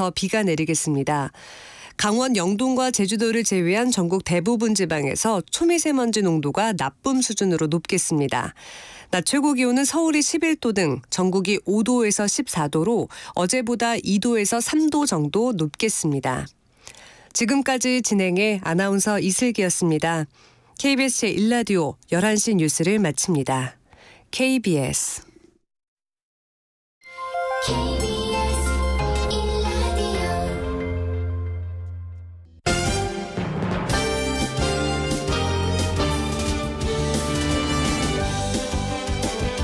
오늘부터 비가 내리겠습니다. 강원 영동과 제주도를 제외한 전국 대부분 지방에서 초미세먼지 농도가 나쁨 수준으로 높겠습니다. 낮 최고 기온은 서울이 11도 등 전국이 5도에서 14도로 어제보다 2도에서 3도 정도 높겠습니다. 지금까지 진행해 아나운서 이슬기였습니다. KBS 제1라디오 11시 뉴스를 마칩니다. KBS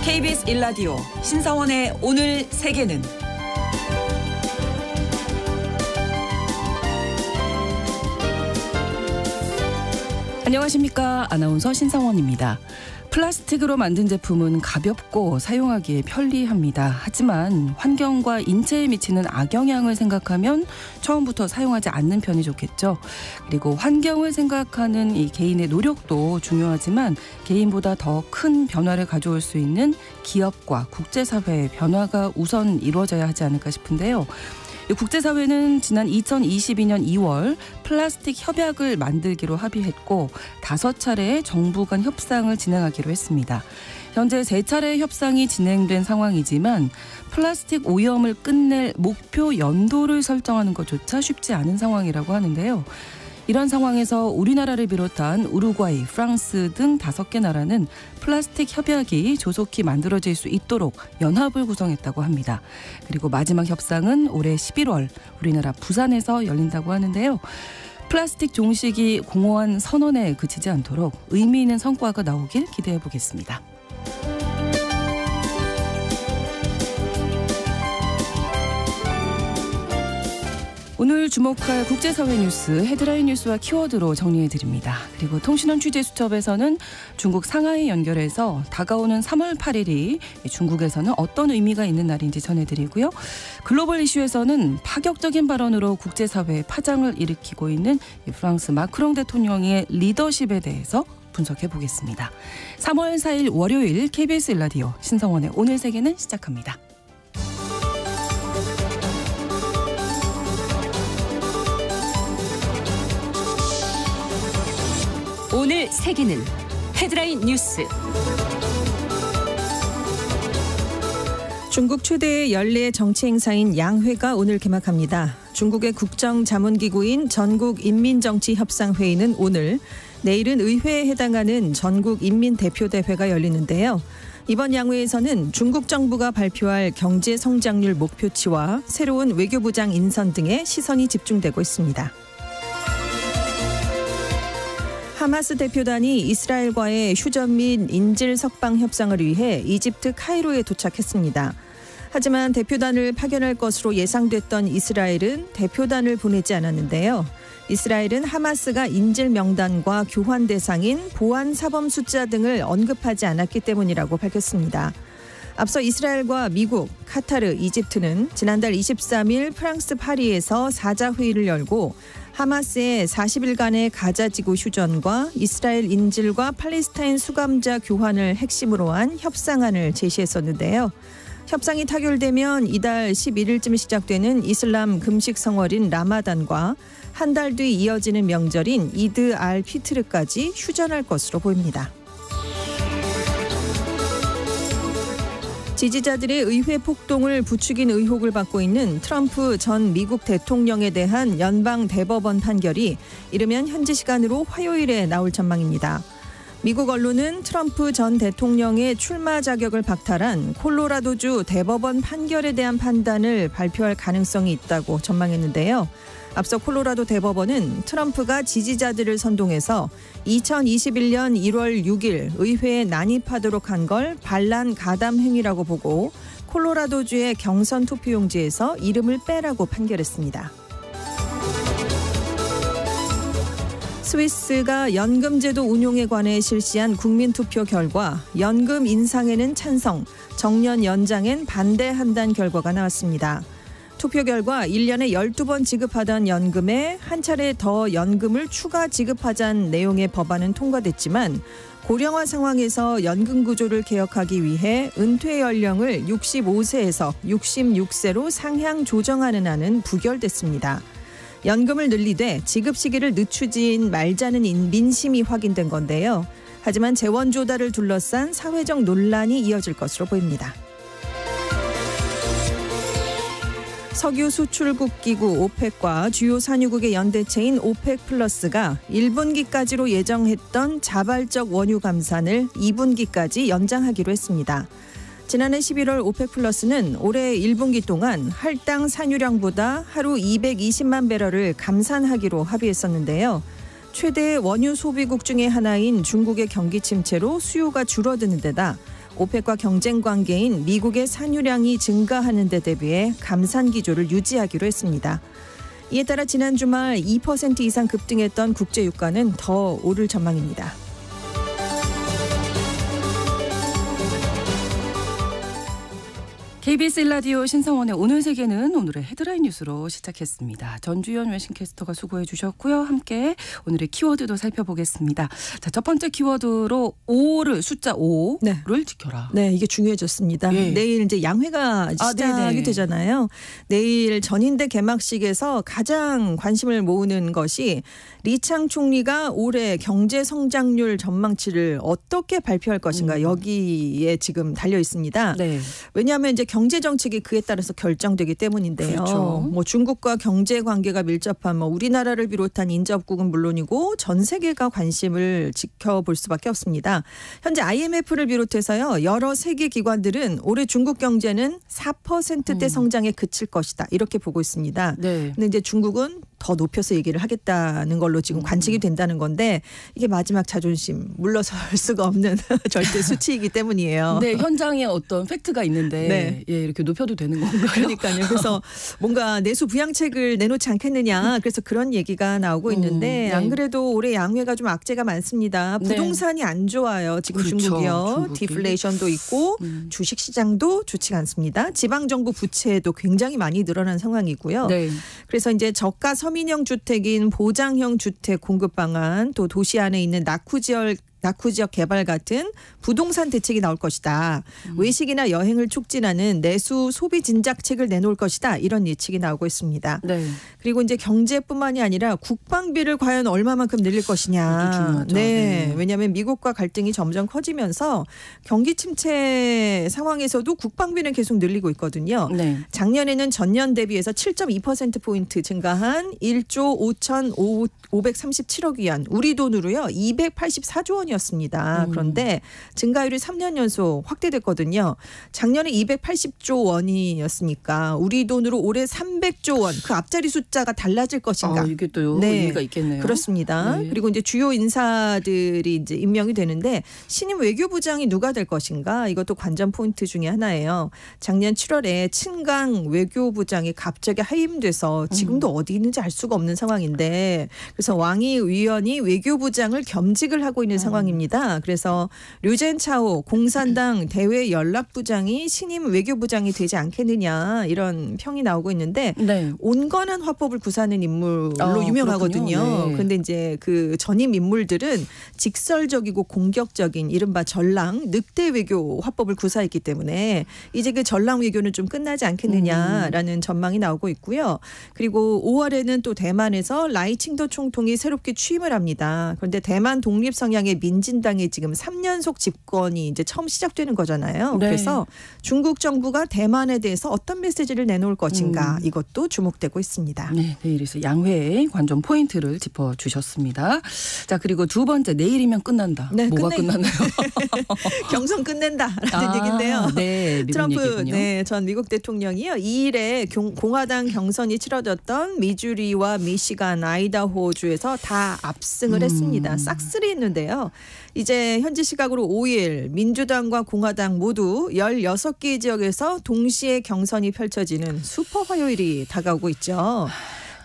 KBS 1라디오 신성원의 오늘 세계는 안녕하십니까. 아나운서 신성원입니다. 플라스틱으로 만든 제품은 가볍고 사용하기에 편리합니다. 하지만 환경과 인체에 미치는 악영향을 생각하면 처음부터 사용하지 않는 편이 좋겠죠. 그리고 환경을 생각하는 이 개인의 노력도 중요하지만 개인보다 더 큰 변화를 가져올 수 있는 기업과 국제사회의 변화가 우선 이루어져야 하지 않을까 싶은데요. 국제사회는 지난 2022년 2월 플라스틱 협약을 만들기로 합의했고 5차례의 정부 간 협상을 진행하기로 했습니다. 현재 3차례의 협상이 진행된 상황이지만 플라스틱 오염을 끝낼 목표 연도를 설정하는 것조차 쉽지 않은 상황이라고 하는데요. 이런 상황에서 우리나라를 비롯한 우루과이, 프랑스 등 5개 나라는 플라스틱 협약이 조속히 만들어질 수 있도록 연합을 구성했다고 합니다. 그리고 마지막 협상은 올해 11월 우리나라 부산에서 열린다고 하는데요. 플라스틱 종식이 공허한 선언에 그치지 않도록 의미 있는 성과가 나오길 기대해 보겠습니다. 오늘 주목할 국제사회 뉴스, 헤드라인 뉴스와 키워드로 정리해드립니다. 그리고 통신원 취재 수첩에서는 중국 상하이 연결해서 다가오는 3월 8일이 중국에서는 어떤 의미가 있는 날인지 전해드리고요. 글로벌 이슈에서는 파격적인 발언으로 국제사회에 파장을 일으키고 있는 프랑스 마크롱 대통령의 리더십에 대해서 분석해보겠습니다. 3월 4일 월요일 KBS 1라디오 신성원의 오늘 세계는 시작합니다. 오늘 세계는 헤드라인 뉴스. 중국 최대의 연례 정치 행사인 양회가 오늘 개막합니다. 중국의 국정자문기구인 전국인민정치협상회의는 오늘, 내일은 의회에 해당하는 전국인민대표대회가 열리는데요. 이번 양회에서는 중국 정부가 발표할 경제 성장률 목표치와 새로운 외교부장 인선 등에 시선이 집중되고 있습니다. 하마스 대표단이 이스라엘과의 휴전 및 인질 석방 협상을 위해 이집트 카이로에 도착했습니다. 하지만 대표단을 파견할 것으로 예상됐던 이스라엘은 대표단을 보내지 않았는데요. 이스라엘은 하마스가 인질 명단과 교환 대상인 보안 사범 숫자 등을 언급하지 않았기 때문이라고 밝혔습니다. 앞서 이스라엘과 미국, 카타르, 이집트는 지난달 23일 프랑스 파리에서 4자 회의를 열고 하마스의 40일간의 가자지구 휴전과 이스라엘 인질과 팔레스타인 수감자 교환을 핵심으로 한 협상안을 제시했었는데요. 협상이 타결되면 이달 11일쯤 시작되는 이슬람 금식 성월인 라마단과 한 달 뒤 이어지는 명절인 이드 알 피트르까지 휴전할 것으로 보입니다. 지지자들의 의회 폭동을 부추긴 의혹을 받고 있는 트럼프 전 미국 대통령에 대한 연방 대법원 판결이 이르면 현지 시간으로 화요일에 나올 전망입니다. 미국 언론은 트럼프 전 대통령의 출마 자격을 박탈한 콜로라도주 대법원 판결에 대한 판단을 발표할 가능성이 있다고 전망했는데요. 앞서 콜로라도 대법원은 트럼프가 지지자들을 선동해서 2021년 1월 6일 의회에 난입하도록 한 걸 반란 가담 행위라고 보고 콜로라도주의 경선 투표용지에서 이름을 빼라고 판결했습니다. 스위스가 연금제도 운용에 관해 실시한 국민투표 결과 연금 인상에는 찬성, 정년 연장엔 반대한다는 결과가 나왔습니다. 투표 결과 1년에 12번 지급하던 연금에 한 차례 더 연금을 추가 지급하자는 내용의 법안은 통과됐지만 고령화 상황에서 연금 구조를 개혁하기 위해 은퇴 연령을 65세에서 66세로 상향 조정하는 안은 부결됐습니다. 연금을 늘리되 지급 시기를 늦추진 말자는 민심이 확인된 건데요. 하지만 재원 조달을 둘러싼 사회적 논란이 이어질 것으로 보입니다. 석유 수출국기구 오펙과 주요 산유국의 연대체인 오펙플러스가 1분기까지로 예정했던 자발적 원유 감산을 2분기까지 연장하기로 했습니다. 지난해 11월 오펙플러스는 올해 1분기 동안 할당 산유량보다 하루 220만 배럴을 감산하기로 합의했었는데요. 최대 원유 소비국 중에 하나인 중국의 경기 침체로 수요가 줄어드는 데다 오펙과 경쟁 관계인 미국의 산유량이 증가하는 데 대비해 감산 기조를 유지하기로 했습니다. 이에 따라 지난 주말 2% 이상 급등했던 국제 유가는 더 오를 전망입니다. KBS 라디오 신성원의 오늘 세계는 오늘의 헤드라인 뉴스로 시작했습니다. 전주현 외신캐스터가 수고해 주셨고요. 함께 오늘의 키워드도 살펴보겠습니다. 자, 첫 번째 키워드로 5를 숫자 5를 지켜라. 네, 이게 중요해졌습니다. 예. 내일 이제 양회가 시작이 되잖아요. 내일 전인대 개막식에서 가장 관심을 모으는 것이 리창 총리가 올해 경제 성장률 전망치를 어떻게 발표할 것인가 여기에 지금 달려 있습니다. 네. 왜냐하면 이제 경제 정책이 그에 따라서 결정되기 때문인데요. 그렇죠. 뭐 중국과 경제 관계가 밀접한 뭐 우리나라를 비롯한 인접국은 물론이고 전 세계가 관심을 지켜볼 수밖에 없습니다. 현재 IMF를 비롯해서요 여러 세계 기관들은 올해 중국 경제는 4%대 성장에 그칠 것이다 이렇게 보고 있습니다. 네. 근데 이제 중국은 더 높여서 얘기를 하겠다는 걸로 지금 관측이 된다는 건데 이게 마지막 자존심 물러설 수가 없는 절대 수치이기 때문이에요. 네, 현장에 어떤 팩트가 있는데 네. 예, 이렇게 높여도 되는 건가요? 그러니까요. 그래서 뭔가 내수 부양책을 내놓지 않겠느냐 그래서 그런 얘기가 나오고 있는데 안 그래도 올해 양회가 좀 악재가 많습니다. 부동산이 안 좋아요. 지금 그렇죠, 중국이요. 디플레이션도 있고 주식시장도 좋지가 않습니다. 지방정부 부채도 굉장히 많이 늘어난 상황이고요. 네. 그래서 이제 저가 서민형 주택인 보장형 주택 공급 방안, 또 도시 안에 있는 낙후 지역 개발 같은 부동산 대책이 나올 것이다. 외식이나 여행을 촉진하는 내수 소비 진작책을 내놓을 것이다. 이런 예측이 나오고 있습니다. 네. 그리고 이제 경제뿐만이 아니라 국방비를 과연 얼마만큼 늘릴 것이냐. 네. 네. 왜냐하면 미국과 갈등이 점점 커지면서 경기 침체 상황에서도 국방비는 계속 늘리고 있거든요. 네. 작년에는 전년 대비해서 7.2%포인트 증가한 1조 5,537억 위안. 우리 돈으로요. 284조 원이었습니다. 그런데 증가율이 3년 연속 확대됐거든요. 작년에 280조 원이었으니까 우리 돈으로 올해 300조 원. 그 앞자리 숫자가 달라질 것인가. 아, 이게 또 네. 의미가 있겠네요. 그렇습니다. 네. 그리고 이제 주요 인사들이 이제 임명이 되는데 신임 외교부장이 누가 될 것인가. 이것도 관전 포인트 중에 하나예요. 작년 7월에 친강 외교부장이 갑자기 하임돼서 지금도 어디 있는지 알 수가 없는 상황인데 그래서 왕이 위원이 외교부장을 겸직을 하고 있는 상황입니다. 그래서 류젠차오 공산당 대외연락부장이 신임 외교부장이 되지 않겠느냐 이런 평이 나오고 있는데 네. 온건한 화법을 구사하는 인물로 유명하거든요. 그런데 네. 이제 그 전임 인물들은 직설적이고 공격적인 이른바 전랑 늑대 외교 화법을 구사했기 때문에 이제 그 전랑 외교는 좀 끝나지 않겠느냐라는 전망이 나오고 있고요. 그리고 5월에는 또 대만에서 라이칭더 총통이 새롭게 취임을 합니다. 그런데 대만 독립 성향의 민진당이 지금 3연속 집권이 이제 처음 시작되는 거잖아요. 네. 그래서 중국 정부가 대만에 대해서 어떤 메시지를 내놓을 것인가 이것도 주목되고 있습니다. 네, 내일에서 양회의 관전 포인트를 짚어주셨습니다. 자, 그리고 두 번째 내일이면 끝난다. 네, 뭐가 끝나나요? 경선 끝낸다라는 얘기인데요. 네, 트럼프 전 미국 대통령이요. 2일에 공화당 경선이 치러졌던 미주리와 미시간, 아이다호주에서 다 압승을 했습니다. 싹쓸이 했는데요. 이제 현지 시각으로 5일 민주당과 공화당 모두 16개 지역에서 동시에 경선이 펼쳐지는 슈퍼 화요일이 다가오고 있죠.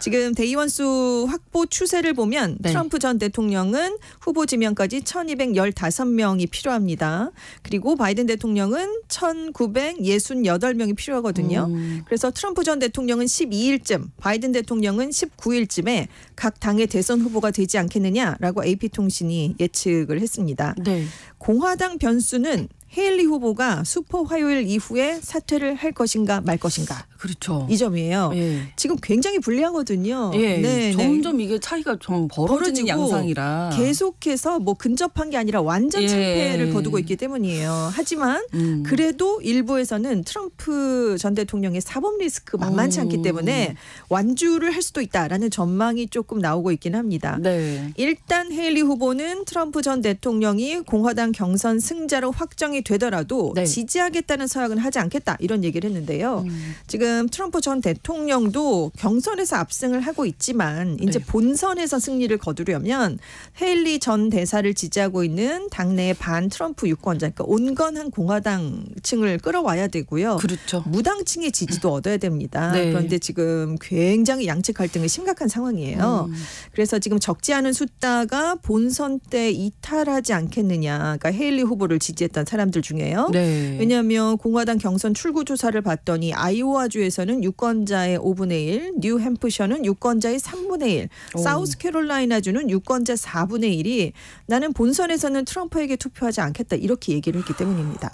지금 대의원수 확보 추세를 보면 네. 트럼프 전 대통령은 후보 지명까지 1,215명이 필요합니다. 그리고 바이든 대통령은 1,968명이 필요하거든요. 그래서 트럼프 전 대통령은 12일쯤, 바이든 대통령은 19일쯤에 각 당의 대선 후보가 되지 않겠느냐라고 AP통신이 예측을 했습니다. 네. 공화당 변수는 헤일리 후보가 슈퍼 화요일 이후에 사퇴를 할 것인가 말 것인가. 그렇죠. 이 점이에요. 예. 지금 굉장히 불리하거든요. 예. 네, 점점 네. 이게 차이가 좀 벌어지는 양상이라. 계속해서 뭐 근접한 게 아니라 완전 참패를 예. 거두고 있기 때문이에요. 하지만 그래도 일부에서는 트럼프 전 대통령의 사법 리스크 만만치 않기 때문에 완주를 할 수도 있다라는 전망이 조금 나오고 있긴 합니다. 네. 일단 헤일리 후보는 트럼프 전 대통령이 공화당 경선 승자로 확정이 되더라도 네. 지지하겠다는 서약은 하지 않겠다 이런 얘기를 했는데요. 지금 트럼프 전 대통령도 경선에서 압승을 하고 있지만 이제 네. 본선에서 승리를 거두려면 헤일리 전 대사를 지지하고 있는 당내의 반 트럼프 유권자, 그러니까 온건한 공화당층을 끌어와야 되고요. 그렇죠. 무당층의 지지도 얻어야 됩니다. 네. 그런데 지금 굉장히 양측 갈등이 심각한 상황이에요. 그래서 지금 적지 않은 숫자가 본선 때 이탈하지 않겠느냐. 그러니까 헤일리 후보를 지지했던 사람들 중에요. 네. 왜냐하면 공화당 경선 출구 조사를 봤더니 아이오와주 에서는 유권자의 5분의 1, 뉴햄프셔는 유권자의 3분의 1, 사우스캐롤라이나주는 유권자 4분의 1이 나는 본선에서는 트럼프에게 투표하지 않겠다 이렇게 얘기를 했기 때문입니다.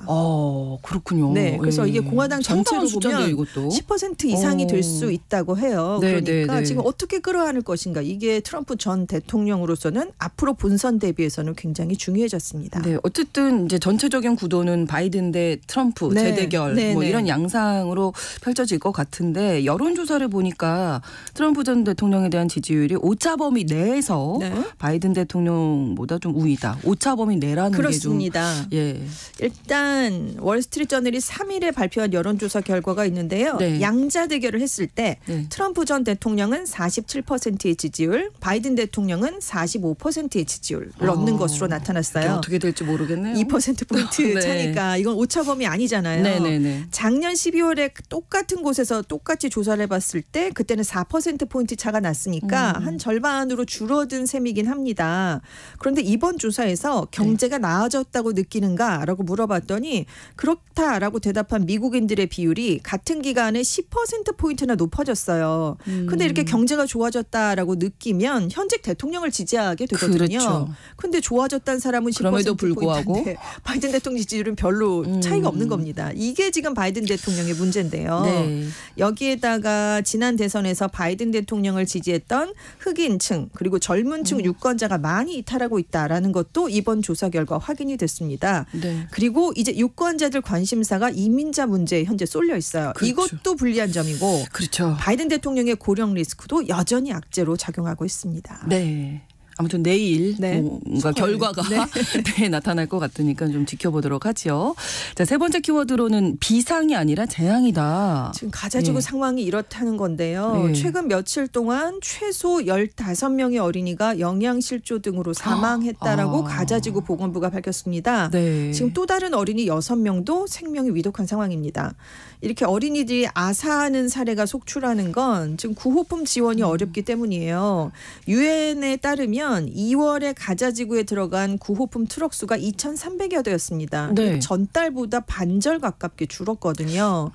그렇군요. 네, 그래서 예. 이게 공화당 전체로 보면 이것도. 10% 이상이 될 수 있다고 해요. 네, 그러니까 네, 네. 지금 어떻게 끌어안을 것인가. 이게 트럼프 전 대통령으로서는 앞으로 본선 대비에서는 굉장히 중요해졌습니다. 네, 어쨌든 이제 전체적인 구도는 바이든 대 트럼프 네. 재대결 네, 뭐 네. 이런 양상으로 펼쳐질 것 같은데 여론조사를 보니까 트럼프 전 대통령에 대한 지지율이 오차범위 내에서 네. 바이든 대통령보다 좀 우위다. 오차범위 내라는 그렇습니다. 게 좀. 예. 일단 월스트리트저널이 3일에 발표한 여론조사 결과가 있는데요. 네. 양자 대결을 했을 때 네. 트럼프 전 대통령은 47%의 지지율, 바이든 대통령은 45%의 지지율을 얻는 것으로 나타났어요. 어떻게 될지 모르겠네요. 2%포인트 네. 차니까 이건 오차범위 아니잖아요. 네, 네, 네. 작년 12월에 똑같은 곳에서 똑같이 조사를 해봤을 때 그때는 4%포인트 차가 났으니까 한 절반으로 줄어든 셈이긴 합니다. 그런데 이번 조사에서 경제가 네. 나아졌다고 느끼는가라고 물어봤더니 그렇다라고 대답한 미국인들의 비율이 같은 기간에 10%포인트나 높아졌어요. 근데 이렇게 경제가 좋아졌다라고 느끼면 현직 대통령을 지지하게 되거든요. 그렇죠. 근데 좋아졌다는 사람은 10%포인트인데 그럼에도 불구하고 바이든 대통령 지지율은 별로 차이가 없는 겁니다. 이게 지금 바이든 대통령의 문제인데요. 네. 여기에다가 지난 대선에서 바이든 대통령을 지지했던 흑인층 그리고 젊은층 유권자가 많이 이탈하고 있다라는 것도 이번 조사 결과 확인이 됐습니다. 네. 그리고 이제 유권자들 관심사가 이민자 문제에 현재 쏠려 있어요. 그렇죠. 이것도 불리한 점이고 그렇죠. 바이든 대통령의 고령 리스크도 여전히 악재로 작용하고 있습니다. 네. 아무튼 내일 네. 뭔가 결과가 네. 네, 나타날 것 같으니까 좀 지켜보도록 하죠. 자, 세 번째 키워드로는 비상이 아니라 재앙이다. 지금 가자지구 네. 상황이 이렇다는 건데요. 네. 최근 며칠 동안 최소 15명의 어린이가 영양실조 등으로 사망했다라고 가자지구 보건부가 밝혔습니다. 네. 지금 또 다른 어린이 6명도 생명이 위독한 상황입니다. 이렇게 어린이들이 아사하는 사례가 속출하는 건 지금 구호품 지원이 어렵기 때문이에요. UN에 따르면 2월에 가자지구에 들어간 구호품 트럭 수가 2,300여 대였습니다. 네. 전달보다 반절 가깝게 줄었거든요.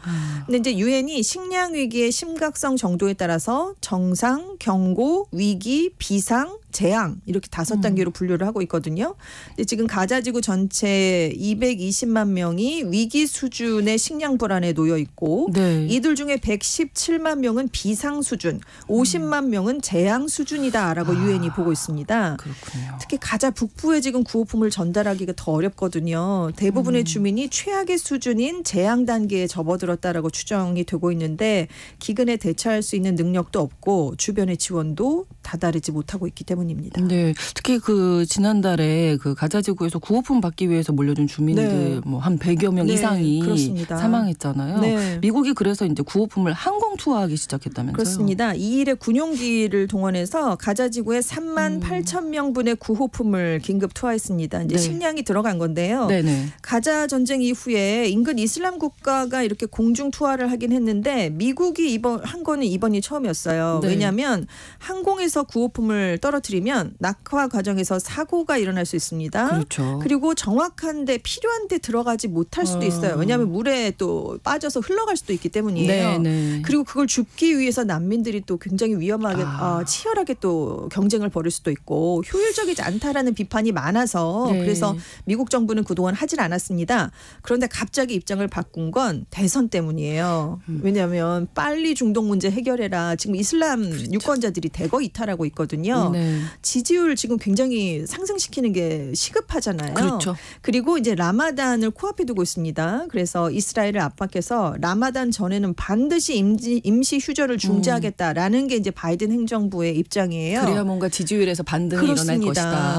근데 이제 유엔이 식량 위기의 심각성 정도에 따라서 정상, 경고, 위기, 비상, 재앙 이렇게 5단계로 분류를 하고 있거든요. 근데 지금 가자지구 전체 220만 명이 위기 수준의 식량 불안에 놓여 있고 네. 이들 중에 117만 명은 비상 수준, 50만 명은 재앙 수준이다라고 유엔이 보고 있습니다. 그렇군요. 특히 가자 북부에 지금 구호품을 전달하기가 더 어렵거든요. 대부분의 주민이 최악의 수준인 재앙 단계에 접어들었다라고 추정이 되고 있는데 기근에 대처할 수 있는 능력도 없고 주변의 지원도 다다르지 못하고 있기 때문입니다. 네, 특히 그 지난달에 그 가자지구에서 구호품 받기 위해서 몰려준 주민들 네. 뭐 한 100여 명 네, 이상이 그렇습니다. 사망했잖아요. 네. 미국이 그래서 이제 구호품을 항공 투하하기 시작했다면서요. 그렇습니다. 2일에 군용기를 동원해서 가자지구에 38,000명분의 구호품을 긴급 투하했습니다. 이제 네. 식량이 들어간 건데요. 네네. 가자 전쟁 이후에 인근 이슬람 국가가 이렇게 공중 투하를 하긴 했는데 미국이 이번이 처음이었어요. 네. 왜냐하면 항공에서 구호품을 떨어뜨리면 낙하 과정에서 사고가 일어날 수 있습니다. 그렇죠. 그리고 정확한 데 필요한 데 들어가지 못할 수도 있어요. 왜냐하면 물에 또 빠져서 흘러갈 수도 있기 때문이에요. 네네. 그리고 그걸 줍기 위해서 난민들이 또 굉장히 위험하게 치열하게 또 경쟁을 벌일 수도 있고 효율적이지 않다라는 비판이 많아서 네. 그래서 미국 정부는 그동안 하질 않았습니다. 그런데 갑자기 입장을 바꾼 건 대선 때문이에요. 왜냐하면 빨리 중동 문제 해결해라. 지금 이슬람 그렇죠. 유권자들이 대거 이탈 라고 있거든요. 네. 지지율 지금 굉장히 상승시키는 게 시급하잖아요. 그렇죠. 그리고 이제 라마단을 코앞에 두고 있습니다. 그래서 이스라엘을 압박해서 라마단 전에는 반드시 임시 휴전을 중지하겠다라는 게 이제 바이든 행정부의 입장이에요. 그래야 뭔가 지지율에서 반등이 그렇습니다. 일어날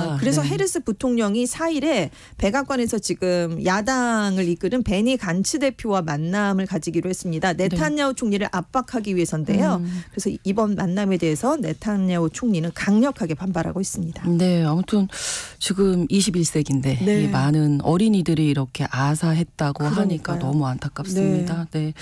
것이다. 그래서 네. 헤르스 부통령이 4일에 백악관에서 지금 야당을 이끄는 베니 간츠 대표와 만남을 가지기로 했습니다. 네타냐후 네. 총리를 압박하기 위해서인데요. 그래서 이번 만남에 대해서 네타냐후 총리는 강력하게 반발하고 있습니다. 네, 아무튼 지금 21세기인데 네. 이 많은 어린이들이 이렇게 아사했다고 그러니까요. 하니까 너무 안타깝습니다. 네. 네.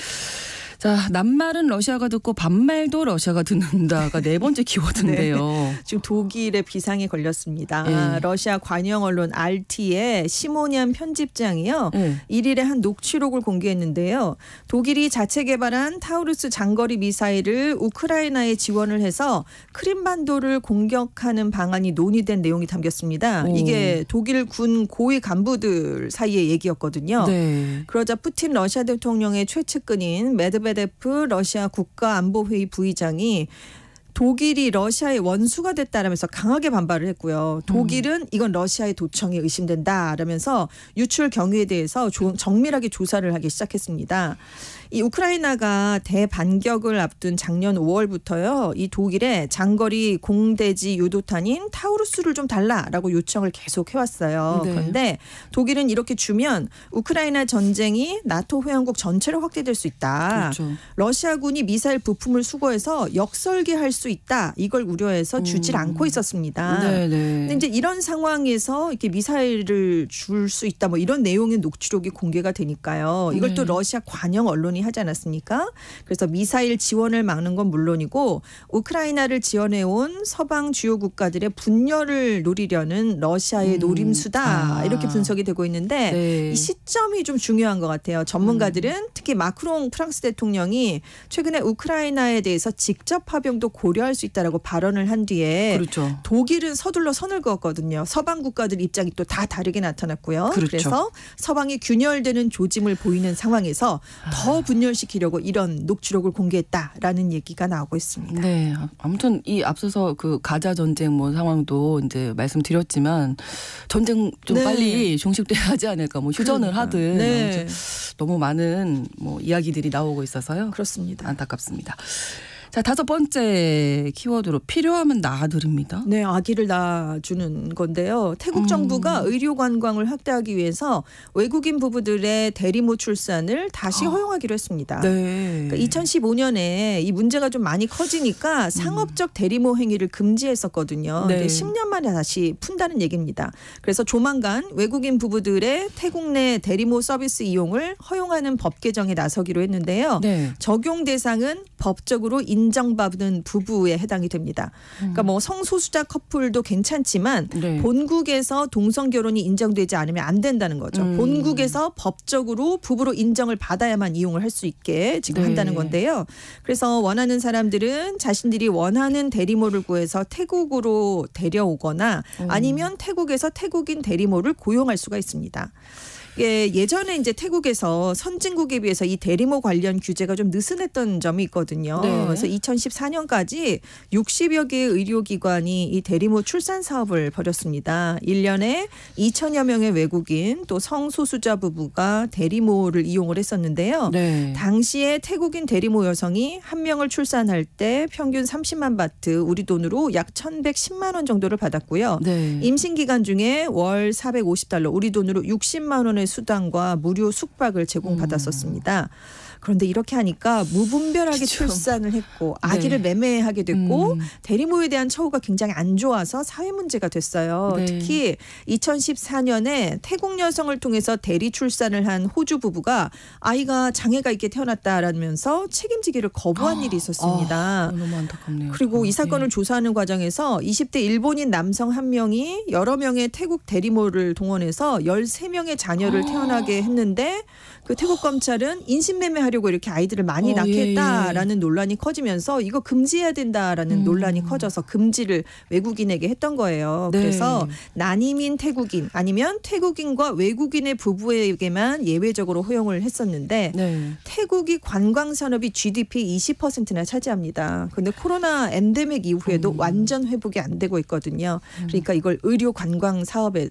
자, 낱말은 러시아가 듣고 반말도 러시아가 듣는다가 네 번째 키워드인데요. 네. 지금 독일의 비상에 걸렸습니다. 네. 러시아 관영 언론 RT의 시모니안 편집장이요. 네. 1일에 한 녹취록을 공개했는데요. 독일이 자체 개발한 타우루스 장거리 미사일을 우크라이나에 지원을 해서 크림반도를 공격하는 방안이 논의된 내용이 담겼습니다. 오. 이게 독일 군 고위 간부들 사이의 얘기였거든요. 네. 그러자 푸틴 러시아 대통령의 최측근인 메드베 러시아 국가안보회의 부의장이 독일이 러시아의 원수가 됐다라면서 강하게 반발을 했고요. 독일은 이건 러시아의 도청이 의심된다라면서 유출 경위에 대해서 정밀하게 조사를 하기 시작했습니다. 이 우크라이나가 대반격을 앞둔 작년 5월부터요. 이 독일에 장거리 공대지 유도탄인 타우루스를 좀 달라라고 요청을 계속 해왔어요. 네. 그런데 독일은 이렇게 주면 우크라이나 전쟁이 나토 회원국 전체로 확대될 수 있다. 그렇죠. 러시아군이 미사일 부품을 수거해서 역설계할 수 있다. 이걸 우려해서 주질 않고 있었습니다. 근데 이제 이런 상황에서 이렇게 미사일을 줄 수 있다. 뭐 이런 내용의 녹취록이 공개가 되니까요. 이걸 네. 또 러시아 관영 언론이 하지 않았습니까? 그래서 미사일 지원을 막는 건 물론이고 우크라이나를 지원해온 서방 주요 국가들의 분열을 노리려는 러시아의 노림수다. 이렇게 분석이 되고 있는데 네. 이 시점이 좀 중요한 것 같아요. 전문가들은 특히 마크롱 프랑스 대통령이 최근에 우크라이나에 대해서 직접 파병도 고려할 수 있다라고 발언을 한 뒤에 그렇죠. 독일은 서둘러 선을 그었거든요. 서방 국가들 입장이 또 다 다르게 나타났고요. 그렇죠. 그래서 서방이 균열되는 조짐을 보이는 상황에서 더 분열시키려고 이런 녹취록을 공개했다라는 얘기가 나오고 있습니다. 네, 아무튼 이 앞서서 그 가자 전쟁 뭐 상황도 이제 말씀드렸지만 전쟁 좀 네. 빨리 종식돼야 하지 않을까, 뭐 휴전을 그러니까. 하든 네. 너무 많은 뭐 이야기들이 나오고 있어서요. 그렇습니다. 안타깝습니다. 자, 다섯 번째 키워드로 필요하면 낳아드립니다. 네, 아기를 낳아주는 건데요. 태국 정부가 의료 관광을 확대하기 위해서 외국인 부부들의 대리모 출산을 다시 허용하기로 했습니다. 네. 그러니까 2015년에 이 문제가 좀 많이 커지니까 상업적 대리모 행위를 금지했었거든요. 네. 10년 만에 다시 푼다는 얘기입니다. 그래서 조만간 외국인 부부들의 태국 내 대리모 서비스 이용을 허용하는 법 개정에 나서기로 했는데요. 네. 적용 대상은 법적으로 인정받는 부부에 해당이 됩니다. 그러니까 뭐 성소수자 커플도 괜찮지만 네. 본국에서 동성 결혼이 인정되지 않으면 안 된다는 거죠. 본국에서 법적으로 부부로 인정을 받아야만 이용을 할 수 있게 지금 네. 한다는 건데요. 그래서 원하는 사람들은 자신들이 원하는 대리모를 구해서 태국으로 데려오거나 아니면 태국에서 태국인 대리모를 고용할 수가 있습니다. 예, 예전에 이제 태국에서 선진국에 비해서 이 대리모 관련 규제가 좀 느슨했던 점이 있거든요. 네. 그래서 2014년까지 60여 개의 의료기관이 이 대리모 출산 사업을 벌였습니다. 1년에 2천여 명의 외국인 또 성소수자 부부가 대리모를 이용을 했었는데요. 네. 당시에 태국인 대리모 여성이 한 명을 출산할 때 평균 30만 바트, 우리 돈으로 약 1,110만 원 정도를 받았고요. 네. 임신 기간 중에 월 450달러, 우리 돈으로 60만 원의 수당과 무료 숙박을 제공받았었습니다. 그런데 이렇게 하니까 무분별하게 그쵸. 출산을 했고 아기를 네. 매매하게 됐고 대리모에 대한 처우가 굉장히 안 좋아서 사회 문제가 됐어요. 네. 특히 2014년에 태국 여성을 통해서 대리 출산을 한 호주 부부가 아이가 장애가 있게 태어났다라면서 책임지기를 거부한 일이 있었습니다. 너무 안타깝네요. 그리고 이 사건을 조사하는 과정에서 20대 일본인 남성 한 명이 여러 명의 태국 대리모를 동원해서 13명의 자녀를 태어나게 했는데 그 태국 검찰은 인신매매하였습니다. 하려고 이렇게 아이들을 많이 낳게 했다라는 논란이 커지면서 이거 금지해야 된다라는 논란이 커져서 금지를 외국인에게 했던 거예요. 네. 그래서 난임인 태국인 아니면 태국인과 외국인의 부부에게만 예외적으로 허용을 했었는데 네. 태국이 관광산업이 GDP 20%나 차지합니다. 그런데 코로나 엔데믹 이후에도 완전 회복이 안 되고 있거든요. 그러니까 이걸 의료 관광 사업에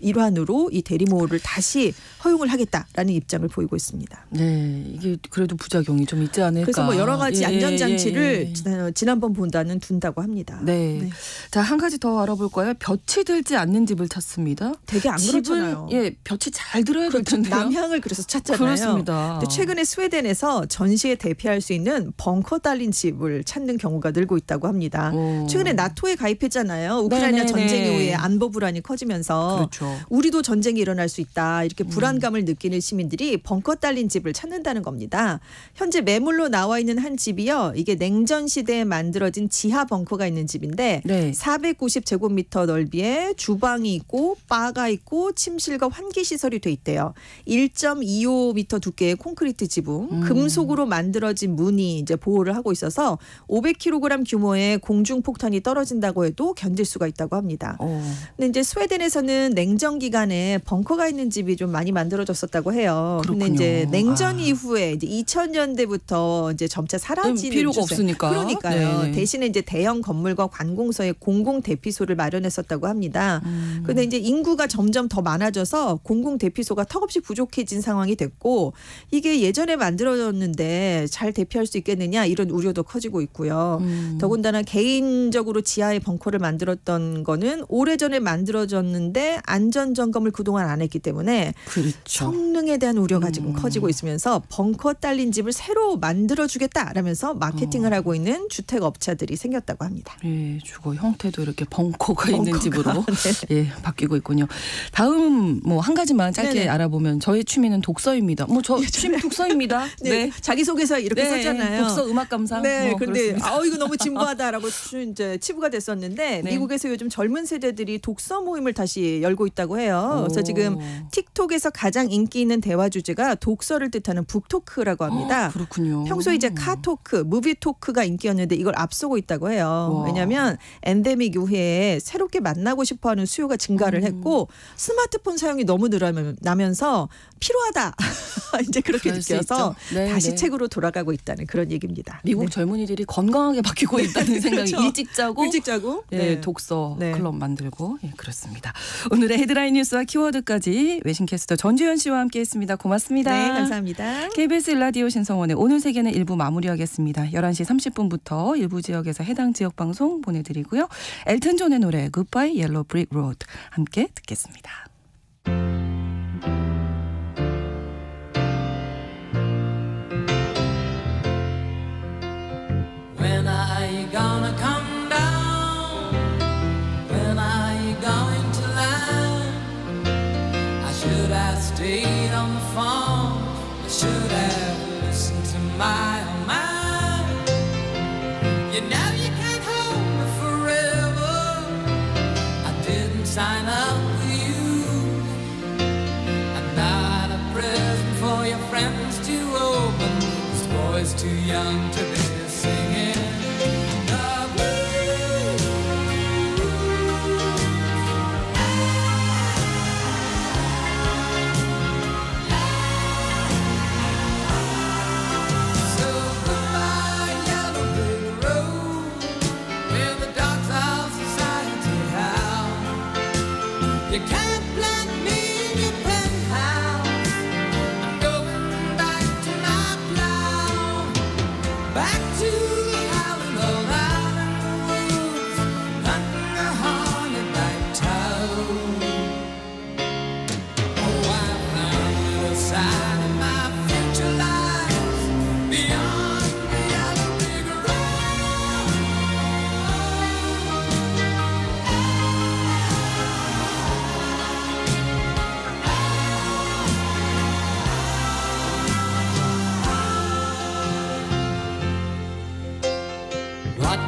일환으로 이 대리모를 다시 허용을 하겠다라는 입장을 보이고 있습니다. 네, 이게 그래도 부작용이 좀 있지 않을까. 그래서 뭐 여러 가지 안전장치를 지난번 본다는 둔다고 합니다. 네. 네. 자, 한 가지 더 알아볼 거예요. 볕이 들지 않는 집을 찾습니다. 되게 안 그렇잖아요. 예, 볕이 잘 들어야 될 텐데요. 남향을 그래서 찾잖아요. 그렇습니다. 근데 최근에 스웨덴에서 전시에 대피할 수 있는 벙커 달린 집을 찾는 경우가 늘고 있다고 합니다. 오. 최근에 나토에 가입했잖아요. 우크라이나 네네네. 전쟁 이후에 안보 불안이 커지면서 그렇죠. 우리도 전쟁이 일어날 수 있다. 이렇게 불안감을 느끼는 시민들이 벙커 딸린 집을 찾는다는 겁니다. 현재 매물로 나와 있는 한 집이요. 이게 냉전 시대에 만들어진 지하 벙커가 있는 집인데 네. 490제곱미터 넓이에 주방이 있고 바가 있고 침실과 환기시설이 돼 있대요. 1.25m 두께의 콘크리트 지붕, 금속으로 만들어진 문이 이제 보호를 하고 있어서 500kg 규모의 공중폭탄이 떨어진다고 해도 견딜 수가 있다고 합니다. 근데 이제 스웨덴에서는 냉전 기간에 벙커가 있는 집이 좀 많이 만들어졌었다고 해요. 그런데 이제 냉전 이후에 이제 2000년대부터 이제 점차 사라지는 필요가 주세. 없으니까. 그러니까요. 네네. 대신에 이제 대형 건물과 관공서에 공공 대피소를 마련했었다고 합니다. 그런데 이제 인구가 점점 더 많아져서 공공 대피소가 턱없이 부족해진 상황이 됐고 이게 예전에 만들어졌는데 잘 대피할 수 있겠느냐 이런 우려도 커지고 있고요. 더군다나 개인적으로 지하에 벙커를 만들었던 거는 오래전에 만들어졌는데 안전 점검을 그동안 안 했기 때문에 그렇죠. 성능에 대한 우려가 지금 커지고 있으면서 벙커 딸린 집을 새로 만들어주겠다라면서 마케팅을 하고 있는 주택업체들이 생겼다고 합니다. 예, 주거 형태도 이렇게 벙커가 있는 집으로 네. 예, 바뀌고 있군요. 다음 뭐 한 가지만 짧게 네네. 알아보면 저의 취미는 독서입니다. 뭐 저 취미 독서입니다. 네. 네. 자기소개서 이렇게 네. 썼잖아요. 독서 음악 감상. 네, 근데 아우 이거 너무 진부하다라고 이제 치부가 됐었는데 네. 미국에서 요즘 젊은 세대들이 독서 모임을 다시 열 고 있다고 해요. 그래서 지금 틱톡에서 가장 인기 있는 대화 주제가 독서를 뜻하는 북토크라고 합니다. 그렇군요. 평소에 이제 카토크, 무비토크가 인기였는데 이걸 앞서고 있다고 해요. 와. 왜냐하면 엔데믹 이후에 새롭게 만나고 싶어하는 수요가 증가를 했고 스마트폰 사용이 너무 늘어나면서 필요하다 이제 그렇게 느껴서 네, 다시 네. 책으로 돌아가고 있다는 그런 얘기입니다. 미국 네. 젊은이들이 건강하게 바뀌고 있다는 생각이 그렇죠. 일찍 자고 네. 네, 독서 네. 클럽 만들고 예, 그렇습니다. 오늘의 헤드라인 뉴스와 키워드까지 외신캐스터 전주현 씨와 함께했습니다. 고맙습니다. 네, 감사합니다. KBS 일라디오 신성원의 오늘 세계는 일부 마무리하겠습니다. 11시 30분부터 일부 지역에서 해당 지역 방송 보내드리고요. 엘튼 존의 노래 Goodbye Yellow Brick Road 함께 듣겠습니다. When are you gonna come? Stayed on the phone. I should have listened to my own mind. You know you can't hold me forever. I didn't sign up for you. I'm not a present for your friends to open. This boy's too young to be singing the blues.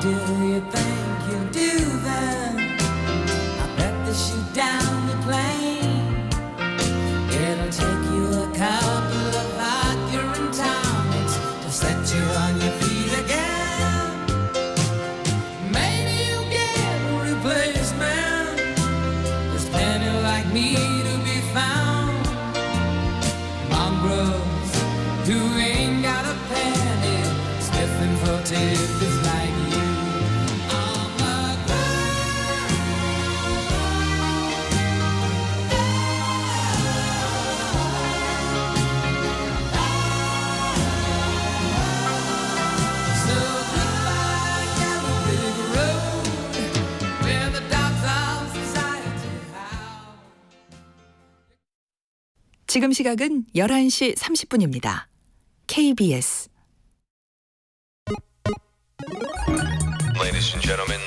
do you think you'll do then? I bet they shoot down the plane. It'll take you a couple of hot you're in town. It's to set you on your feet again. Maybe you'll get a replacement. There's plenty like me to be found. Mom bros who ain't got a penny, sniffing for tips. 지금 시각은 11시 30분입니다. KBS. Ladies and gentlemen.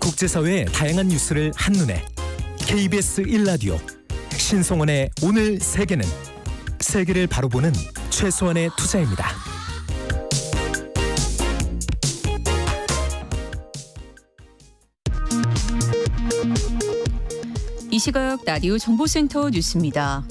국제사회의 다양한 뉴스를 한눈에. KBS 1라디오. 신성원의 오늘 세계는 세계를 바로 보는 최소한의 투자입니다. 이 시각 라디오 정보센터 뉴스입니다.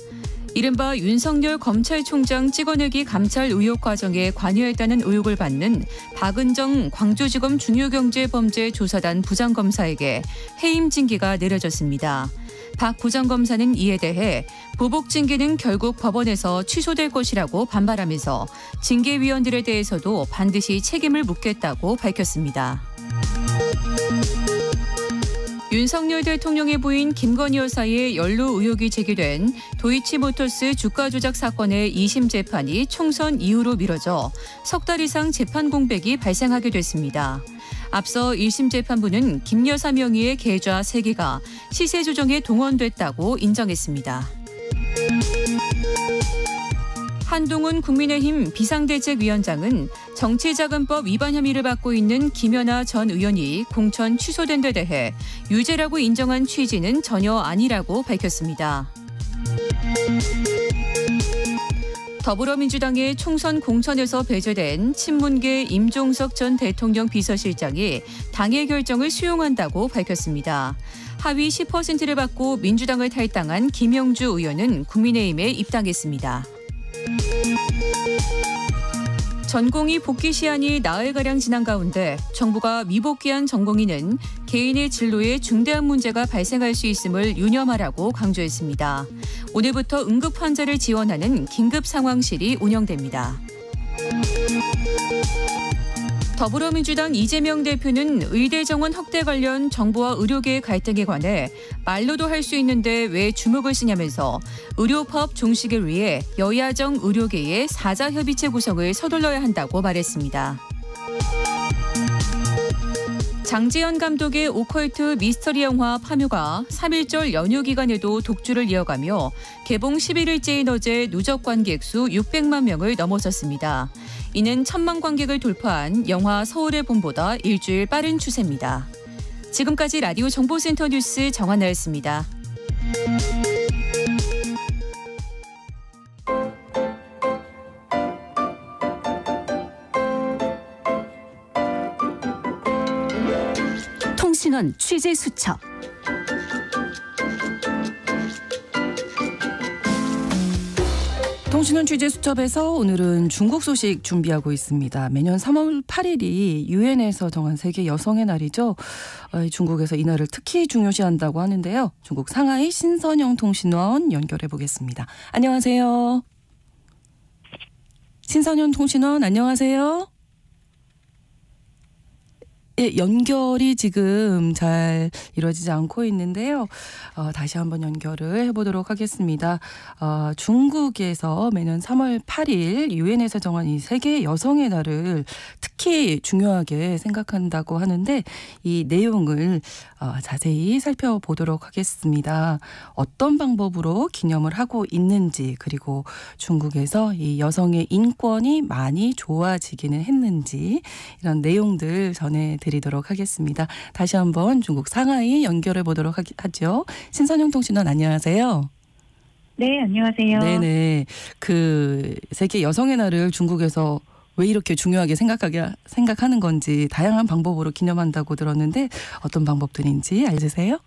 이른바 윤석열 검찰총장 찍어내기 감찰 의혹 과정에 관여했다는 의혹을 받는 박은정 광주지검 중요경제범죄조사단 부장검사에게 해임 징계가 내려졌습니다. 박 부장검사는 이에 대해 보복 징계는 결국 법원에서 취소될 것이라고 반발하면서 징계위원들에 대해서도 반드시 책임을 묻겠다고 밝혔습니다. 윤석열 대통령의 부인 김건희 여사의 연루 의혹이 제기된 도이치모터스 주가 조작 사건의 2심 재판이 총선 이후로 미뤄져 석 달 이상 재판 공백이 발생하게 됐습니다. 앞서 1심 재판부는 김 여사 명의의 계좌 3개가 시세 조정에 동원됐다고 인정했습니다. 한동훈 국민의힘 비상대책위원장은 정치자금법 위반 혐의를 받고 있는 김연아 전 의원이 공천 취소된 데 대해 유죄라고 인정한 취지는 전혀 아니라고 밝혔습니다. 더불어민주당의 총선 공천에서 배제된 친문계 임종석 전 대통령 비서실장이 당의 결정을 수용한다고 밝혔습니다. 하위 10%를 받고 민주당을 탈당한 김영주 의원은 국민의힘에 입당했습니다. 전공의 복귀 시한이 나흘가량 지난 가운데 정부가 미복귀한 전공의는 개인의 진로에 중대한 문제가 발생할 수 있음을 유념하라고 강조했습니다. 오늘부터 응급 환자를 지원하는 긴급 상황실이 운영됩니다. 더불어민주당 이재명 대표는 의대 정원 확대 관련 정부와 의료계의 갈등에 관해 말로도 할 수 있는데 왜 주목을 쓰냐면서 의료파업 종식을 위해 여야정 의료계의 4자 협의체 구성을 서둘러야 한다고 말했습니다. 장지현 감독의 오컬트 미스터리 영화 파묘가 3.1절 연휴 기간에도 독주를 이어가며 개봉 11일째인 어제 누적 관객 수 600만 명을 넘어섰습니다. 이는 1,000만 관객을 돌파한 영화 서울의 봄보다 일주일 빠른 추세입니다. 지금까지 라디오 정보센터 뉴스 정한나였습니다. 통신원 취재 수첩. 통신원 취재 수첩에서 오늘은 중국 소식 준비하고 있습니다. 매년 3월 8일이 UN에서 정한 세계 여성의 날이죠. 중국에서 이 날을 특히 중요시한다고 하는데요. 중국 상하이 신선영 통신원 연결해 보겠습니다. 안녕하세요. 신선영 통신원 안녕하세요. 예, 연결이 지금 잘 이루어지지 않고 있는데요. 다시 한번 연결을 해보도록 하겠습니다. 중국에서 매년 3월 8일 유엔에서 정한 이 세계 여성의 날을 특히 중요하게 생각한다고 하는데 이 내용을 자세히 살펴보도록 하겠습니다. 어떤 방법으로 기념을 하고 있는지 그리고 중국에서 이 여성의 인권이 많이 좋아지기는 했는지 이런 내용들 전해드립니다. 드리도록 하겠습니다. 다시 한번 중국 상하이 연결해 보도록 하죠. 신선영 통신원 안녕하세요. 네, 안녕하세요. 네네. 세계 여성의 날을 중국에서 왜 이렇게 중요하게 생각하는 건지 다양한 방법으로 기념한다고 들었는데 어떤 방법들인지 알려주세요.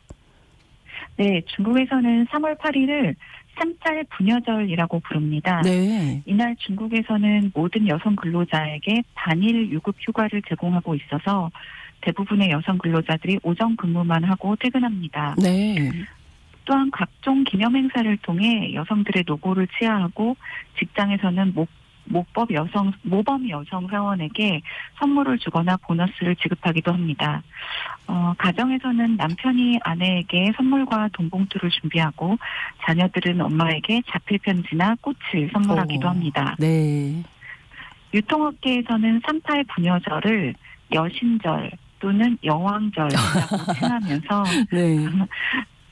네, 중국에서는 3월 8일을 3짤 부녀절이라고 부릅니다. 네. 이날 중국에서는 모든 여성 근로자에게 단일 유급 휴가를 제공하고 있어서 대부분의 여성 근로자들이 오전 근무만 하고 퇴근합니다. 네. 또한 각종 기념 행사를 통해 여성들의 노고를 치하하고 직장에서는 모범 여성 사원에게 선물을 주거나 보너스를 지급하기도 합니다. 가정에서는 남편이 아내에게 선물과 돈봉투를 준비하고 자녀들은 엄마에게 자필 편지나 꽃을 선물하기도 합니다. 네. 유통업계에서는 3.8 부녀절을 여신절 또는 여왕절이라고 칭하면서 네.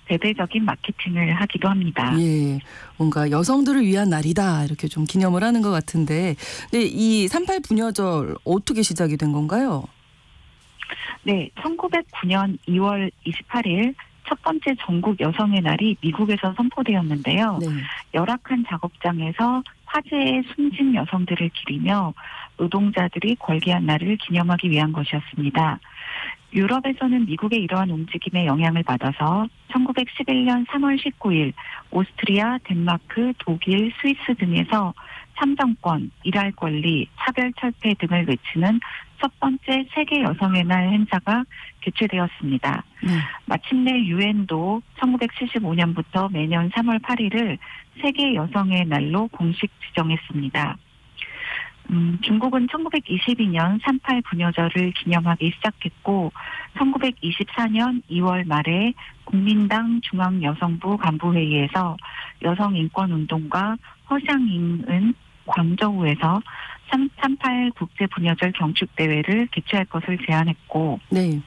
대대적인 마케팅을 하기도 합니다. 예, 뭔가 여성들을 위한 날이다 이렇게 좀 기념을 하는 것 같은데, 근데 이 3.8 부녀절 어떻게 시작이 된 건가요? 네, 1909년 2월 28일 첫 번째 전국 여성의 날이 미국에서 선포되었는데요. 네. 열악한 작업장에서 화재에 숨진 여성들을 기리며 노동자들이 궐기한 날을 기념하기 위한 것이었습니다. 유럽에서는 미국의 이러한 움직임에 영향을 받아서 1911년 3월 19일 오스트리아, 덴마크, 독일, 스위스 등에서 참정권, 일할 권리, 차별 철폐 등을 외치는 첫 번째 세계 여성의 날 행사가 개최되었습니다. 마침내 UN도 1975년부터 매년 3월 8일을 세계 여성의 날로 공식 지정했습니다. 중국은 1922년 3.8 부녀절을 기념하기 시작했고 1924년 2월 말에 국민당 중앙여성부 간부회의에서 여성인권운동가 허샹잉은 광저우에서 3.8 국제부녀절 경축대회를 개최할 것을 제안했고 네.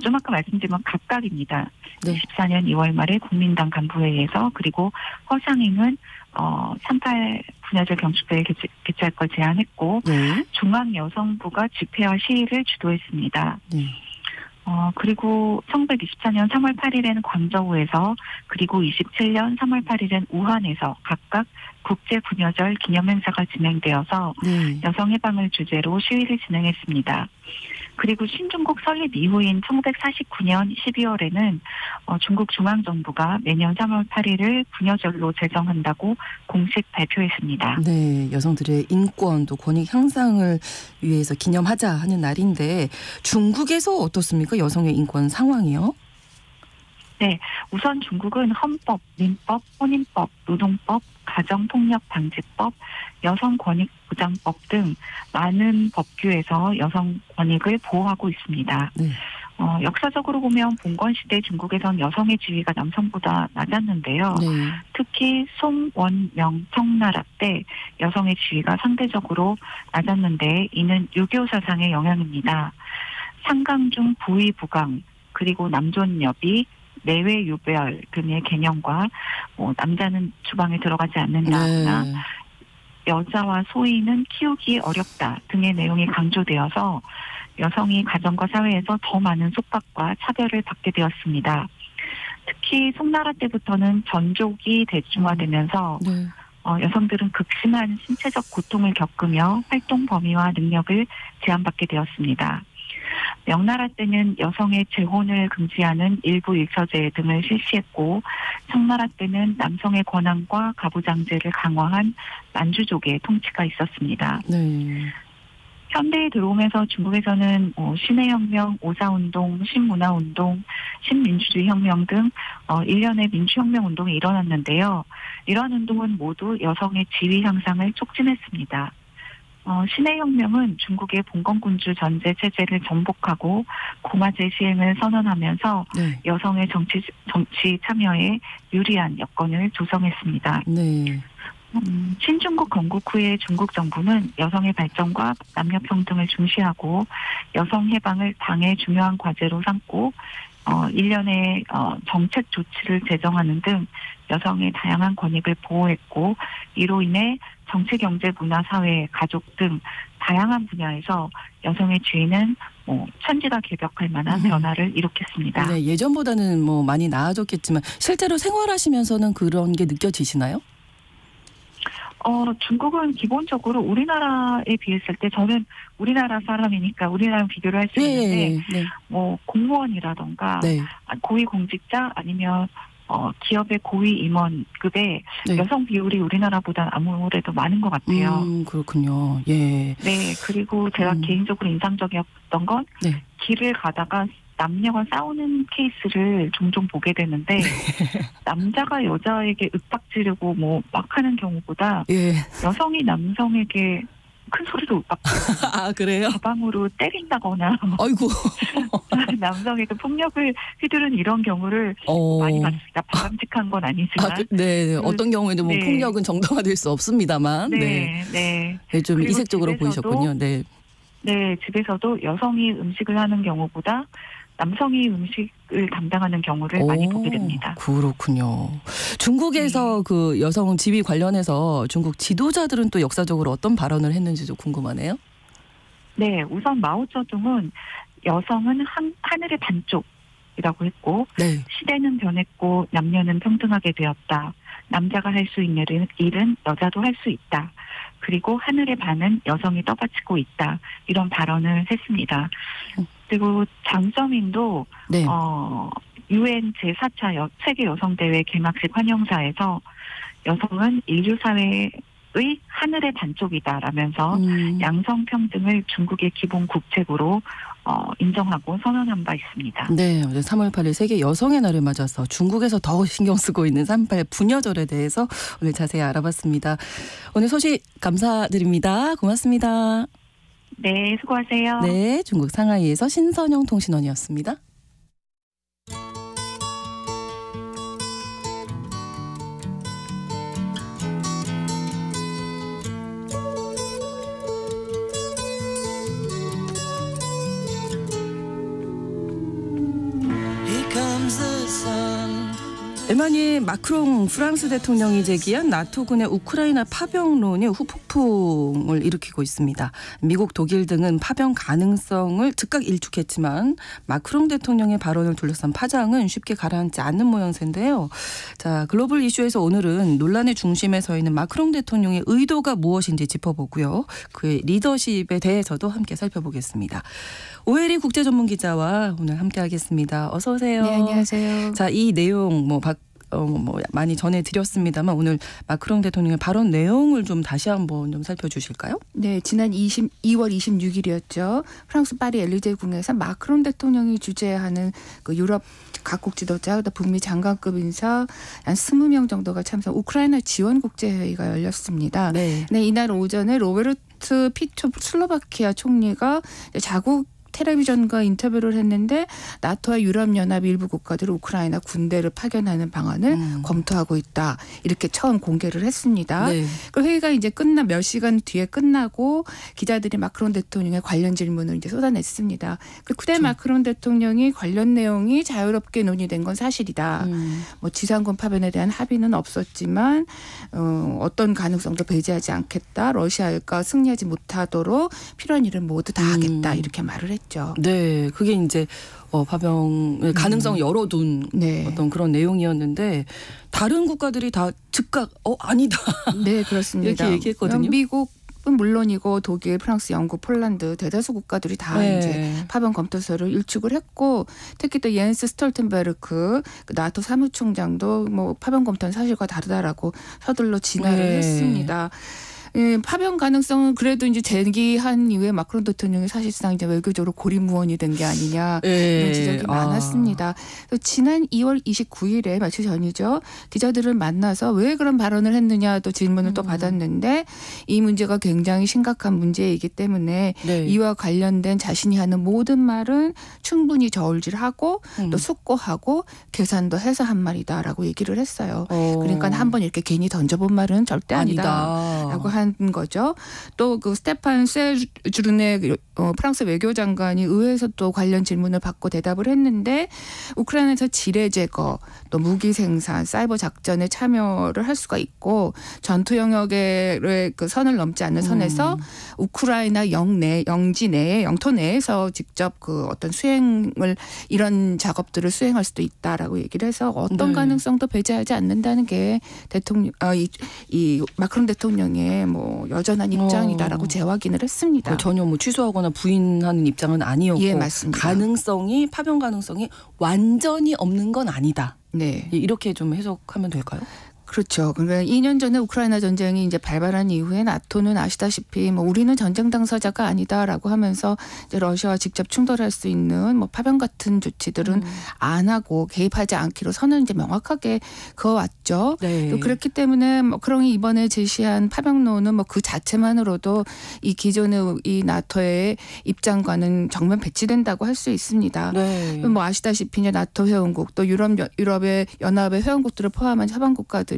좀 아까 말씀드린 각각입니다. 네. 24년 2월 말에 국민당 간부회의에서 그리고 허샹잉은 3.8 분야절 경축대회 개최할 걸 제안했고 네. 중앙여성부가 집회와 시위를 주도했습니다. 네. 그리고 1924년 3월 8일에는 광저우에서 그리고 27년 3월 8일엔 우한에서 각각 국제부녀절 기념행사가 진행되어서 네. 여성해방을 주제로 시위를 진행했습니다. 그리고 신중국 설립 이후인 1949년 12월에는 중국 중앙정부가 매년 3월 8일을 부녀절로 제정한다고 공식 발표했습니다. 네, 여성들의 인권 또 권익 향상을 위해서 기념하자 하는 날인데 중국에서 어떻습니까? 여성의 인권 상황이요? 네, 우선 중국은 헌법, 민법, 혼인법, 노동법, 가정폭력방지법, 여성권익보장법 등 많은 법규에서 여성권익을 보호하고 있습니다. 네. 역사적으로 보면 봉건시대 중국에선 여성의 지위가 남성보다 낮았는데요. 네. 특히 송원명 청나라 때 여성의 지위가 상대적으로 낮았는데 이는 유교 사상의 영향입니다. 상강중 부위부강 그리고 남존여비 내외유별 등의 개념과 남자는 주방에 들어가지 않는다거나 네. 여자와 소인은 키우기 어렵다 등의 내용이 강조되어서 여성이 가정과 사회에서 더 많은 속박과 차별을 받게 되었습니다. 특히 송나라 때부터는 전족이 대중화되면서 네. 여성들은 극심한 신체적 고통을 겪으며 활동 범위와 능력을 제한받게 되었습니다. 명나라 때는 여성의 재혼을 금지하는 일부 일처제 등을 실시했고 청나라 때는 남성의 권한과 가부장제를 강화한 만주족의 통치가 있었습니다. 네. 현대에 들어오면서 중국에서는 신해혁명, 오사운동, 신문화운동, 신민주주의혁명 등 일련의 민주혁명운동이 일어났는데요. 이러한 운동은 모두 여성의 지위 향상을 촉진했습니다. 신해혁명은 중국의 봉건군주 전제 체제를 전복하고 공화제 시행을 선언하면서 네. 여성의 정치 참여에 유리한 여건을 조성했습니다. 네. 신중국 건국 후에 중국 정부는 여성의 발전과 남녀평등을 중시하고 여성해방을 당의 중요한 과제로 삼고 일련의 정책 조치를 제정하는 등 여성의 다양한 권익을 보호했고 이로 인해 정치, 경제, 문화, 사회, 가족 등 다양한 분야에서 여성의 지위는 천지가 개벽할 만한 변화를 일으켰습니다. 네, 예전보다는 많이 나아졌겠지만 실제로 생활하시면서는 그런 게 느껴지시나요? 중국은 기본적으로 우리나라에 비했을 때, 저는 우리나라 사람이니까 우리나라랑 비교를 할 수 있는데, 네. 뭐, 공무원이라던가, 네. 고위공직자 아니면, 기업의 고위 임원급의 네. 여성 비율이 우리나라보다 아무래도 많은 것 같아요. 그렇군요. 예. 네, 그리고 제가 개인적으로 인상적이었던 건, 네. 길을 가다가, 남녀가 싸우는 케이스를 종종 보게 되는데 남자가 여자에게 윽박지르고 뭐 막 하는 경우보다 예. 여성이 남성에게 큰 소리로 윽박지르고 아, 그래요? 가방으로 때린다거나 아이고 남성에게 폭력을 휘두르는 이런 경우를 많이 봤습니다. 바람직한 건 아니지만 네 어떤 경우에도 뭐 네. 폭력은 정당화될 수 없습니다만 네, 좀 이색적으로 보이셨군요. 네, 집에서도 여성이 음식을 하는 경우보다 남성이 음식을 담당하는 경우를 많이 보게 됩니다. 그렇군요. 중국에서 네. 그 여성 지위 관련해서 중국 지도자들은 또 역사적으로 어떤 발언을 했는지 좀 궁금하네요. 네, 우선 마오쩌둥은 여성은 하늘의 반쪽이라고 했고 네. 시대는 변했고 남녀는 평등하게 되었다. 남자가 할 수 있는 일은 여자도 할 수 있다. 그리고 하늘의 반은 여성이 떠받치고 있다. 이런 발언을 했습니다. 그리고 장점인도 네. UN 제4차 세계 여성대회 개막식 환영사에서 여성은 인류사회의 하늘의 반쪽이다 라면서 양성평등을 중국의 기본 국책으로 인정하고 선언한 바 있습니다. 네, 어제 3월 8일 세계 여성의 날을 맞아서 중국에서 더 신경 쓰고 있는 3.8 부녀절에 대해서 오늘 자세히 알아봤습니다. 오늘 소식 감사드립니다. 고맙습니다. 네, 수고하세요. 네, 중국 상하이에서 신선영 통신원이었습니다. 에마뉘엘 마크롱 프랑스 대통령이 제기한 나토군의 우크라이나 파병론이 후폭풍을 일으키고 있습니다. 미국, 독일 등은 파병 가능성을 즉각 일축했지만 마크롱 대통령의 발언을 둘러싼 파장은 쉽게 가라앉지 않는 모양새인데요. 자, 글로벌 이슈에서 오늘은 논란의 중심에 서 있는 마크롱 대통령의 의도가 무엇인지 짚어보고요. 그의 리더십에 대해서도 함께 살펴보겠습니다. 오혜리 국제전문기자와 오늘 함께하겠습니다. 어서 오세요. 네, 안녕하세요. 자, 이 내용 많이 전해드렸습니다만 오늘 마크롱 대통령의 발언 내용을 좀 다시 한번 좀 살펴주실까요? 네, 지난 2월 26일이었죠. 프랑스 파리 엘리제 궁에서 마크롱 대통령이 주재하는 그 유럽 각국 지도자, 북미 장관급 인사 한 20명 정도가 참석 우크라이나 지원 국제회의가 열렸습니다. 네. 네, 이날 오전에 로베르트 피초 슬로바키아 총리가 자국 텔레비전과 인터뷰를 했는데 나토와 유럽연합 일부 국가들이 우크라이나 군대를 파견하는 방안을 검토하고 있다. 이렇게 처음 공개를 했습니다. 네. 그 회의가 이제 몇 시간 뒤에 끝나고 기자들이 마크롱 대통령의 관련 질문을 이제 쏟아냈습니다. 그때 마크롱 대통령이 관련 내용이 자유롭게 논의된 건 사실이다. 뭐 지상군 파병에 대한 합의는 없었지만 어떤 가능성도 배제하지 않겠다. 러시아가 승리하지 못하도록 필요한 일을 모두 다 하겠다. 이렇게 말을 했죠. 네, 그게 이제 파병 가능성 열어둔 네. 어떤 그런 내용이었는데 다른 국가들이 다 즉각 아니다. 네, 그렇습니다. 이렇게 얘기했거든요. 미국 물론이고 독일, 프랑스, 영국, 폴란드 대다수 국가들이 다 네. 이제 파병 검토서를 일축을 했고 특히 또 옌스 스톨텐베르크 나토 사무총장도 뭐 파병 검토는 사실과 다르다라고 서둘러 진화를 네. 했습니다. 예, 파병 가능성은 그래도 이제 제기한 이후에 마크롱 대통령이 사실상 이제 외교적으로 고립무원이 된 게 아니냐 예. 이런 지적이 많았습니다. 지난 2월 29일에 며칠 전이죠. 기자들을 만나서 왜 그런 발언을 했느냐 또 질문을 또 받았는데 이 문제가 굉장히 심각한 문제이기 때문에 네. 이와 관련된 자신이 하는 모든 말은 충분히 저울질하고 또 숙고하고 계산도 해서 한 말이다라고 얘기를 했어요. 그러니까 한 번 이렇게 괜히 던져본 말은 절대 아니다라고 한 한 거죠. 또 그 스테판 세주르네 프랑스 외교장관이 의회에서 또 관련 질문을 받고 대답을 했는데 우크라이나에서 지뢰 제거, 또 무기 생산, 사이버 작전에 참여를 할 수가 있고 전투 영역의 그 선을 넘지 않는 선에서 우크라이나 영토 내에서 직접 그 어떤 수행을 이런 작업들을 수행할 수도 있다라고 얘기를 해서 어떤 가능성도 배제하지 않는다는 게 이 마크롱 대통령의 뭐 여전한 입장이다라고 재확인을 했습니다. 전혀 뭐 취소하거나 부인하는 입장은 아니었고, 예, 맞습니다. 가능성이 파병 가능성이 완전히 없는 건 아니다. 네, 이렇게 좀 해석하면 될까요? 그렇죠. 그러니까 2년 전에 우크라이나 전쟁이 이제 발발한 이후에 나토는 아시다시피 뭐 우리는 전쟁 당사자가 아니다라고 하면서 이제 러시아와 직접 충돌할 수 있는 뭐 파병 같은 조치들은 안 하고 개입하지 않기로 선을 이제 명확하게 그어왔죠. 네. 또 그렇기 때문에 마크롱이 이번에 제시한 파병론은 뭐 그 자체만으로도 이 기존의 이 나토의 입장과는 정면 배치된다고 할 수 있습니다. 네. 뭐 아시다시피 이제 나토 회원국 또 유럽의 연합의 회원국들을 포함한 서방 국가들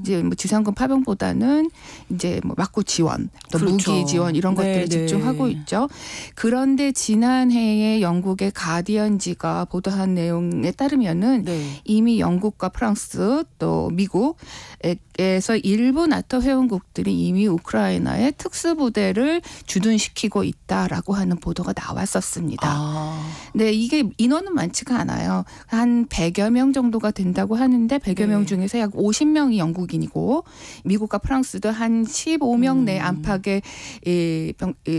이제 뭐 지상군 파병보다는 이제 뭐 막구 지원, 또 그렇죠. 무기 지원 이런 것들에 집중하고 있죠. 그런데 지난해에 영국의 가디언지가 보도한 내용에 따르면은 이미 영국과 프랑스 또 미국에서 일부 나토 회원국들이 이미 우크라이나에 특수부대를 주둔시키고 있다라고 하는 보도가 나왔었습니다. 근데 이게 인원은 많지가 않아요. 한 100여 명 정도가 된다고 하는데 100여 명 중에서 약 50명 명이 영국인이고 미국과 프랑스도 한 15명 내 안팎의 이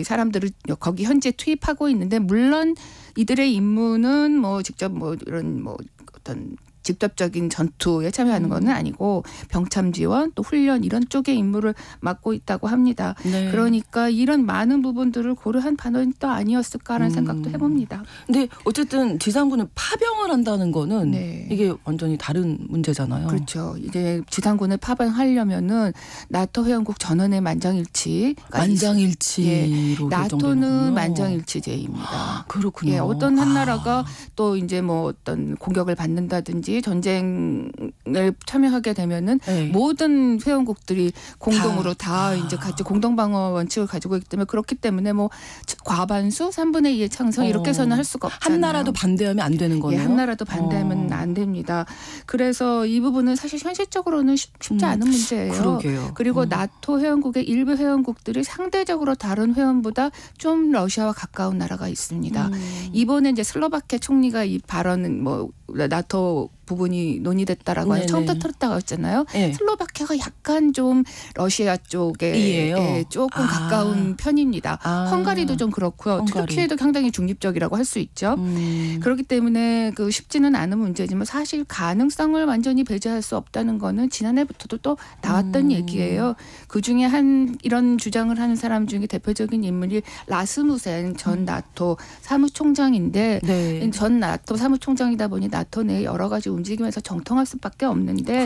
사람들을 거기 현재 투입하고 있는데 물론 이들의 임무는 뭐 직접 뭐 이런 뭐 어떤 직접적인 전투에 참여하는 건 아니고 병참 지원 또 훈련 이런 쪽의 임무를 맡고 있다고 합니다. 네. 그러니까 이런 많은 부분들을 고려한 반응이 또 아니었을까라는 생각도 해봅니다. 근데 어쨌든 지상군을 파병을 한다는 거는 이게 완전히 다른 문제잖아요. 그렇죠. 이제 지상군을 파병하려면은 나토 회원국 전원의 만장일치. 만장일치로 나토는 만장일치제입니다. 그렇군요. 예, 어떤 한 나라가 또 이제 뭐 어떤 공격을 받는다든지 전쟁을 참여하게 되면은 모든 회원국들이 공동으로 다 이제 같이 공동 방어 원칙을 가지고 있기 때문에 그렇기 때문에 뭐 과반수 3분의 2의 찬성 이렇게서는 할 수가 없잖아요. 한 나라도 반대하면 안 되는 거네요. 예, 한 나라도 반대하면 안 됩니다. 그래서 이 부분은 사실 현실적으로는 쉽지 않은 문제예요. 그러게요. 그리고 나토 회원국의 일부 회원국들이 상대적으로 다른 회원보다 좀 러시아와 가까운 나라가 있습니다. 이번에 이제 슬로바키아 총리가 이 발언은 뭐 나토 부분이 논의됐다라고 하는 처음 터뜨렸다고 했잖아요. 슬로바키아가 약간 좀 러시아 쪽에 조금 가까운 편입니다. 헝가리도 좀 그렇고요. 터키에도 상당히 중립적이라고 할 수 있죠. 그렇기 때문에 그 쉽지는 않은 문제지만 사실 가능성을 완전히 배제할 수 없다는 거는 지난해부터도 또 나왔던 얘기예요. 그중에 한 이런 주장을 하는 사람 중에 대표적인 인물이 라스무센 전 나토 사무총장인데 전 나토 사무총장이다 보니 나토 내 여러 가지 움직이면서 정통할 수밖에 없는데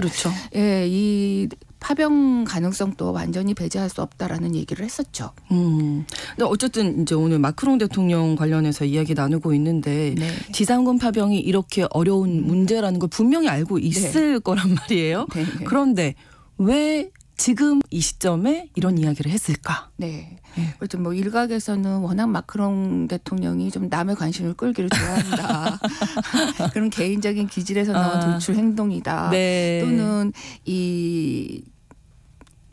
예, 이 파병 가능성도 완전히 배제할 수 없다라는 얘기를 했었죠. 근데 어쨌든 이제 오늘 마크롱 대통령 관련해서 이야기 나누고 있는데 지상군 파병이 이렇게 어려운 문제라는 걸 분명히 알고 있을 거란 말이에요. 그런데 왜 지금 이 시점에 이런 이야기를 했을까? 그렇죠. 뭐 일각에서는 워낙 마크롱 대통령이 좀 남의 관심을 끌기를 좋아한다. 그런 개인적인 기질에서 나온 돌출 행동이다. 또는 이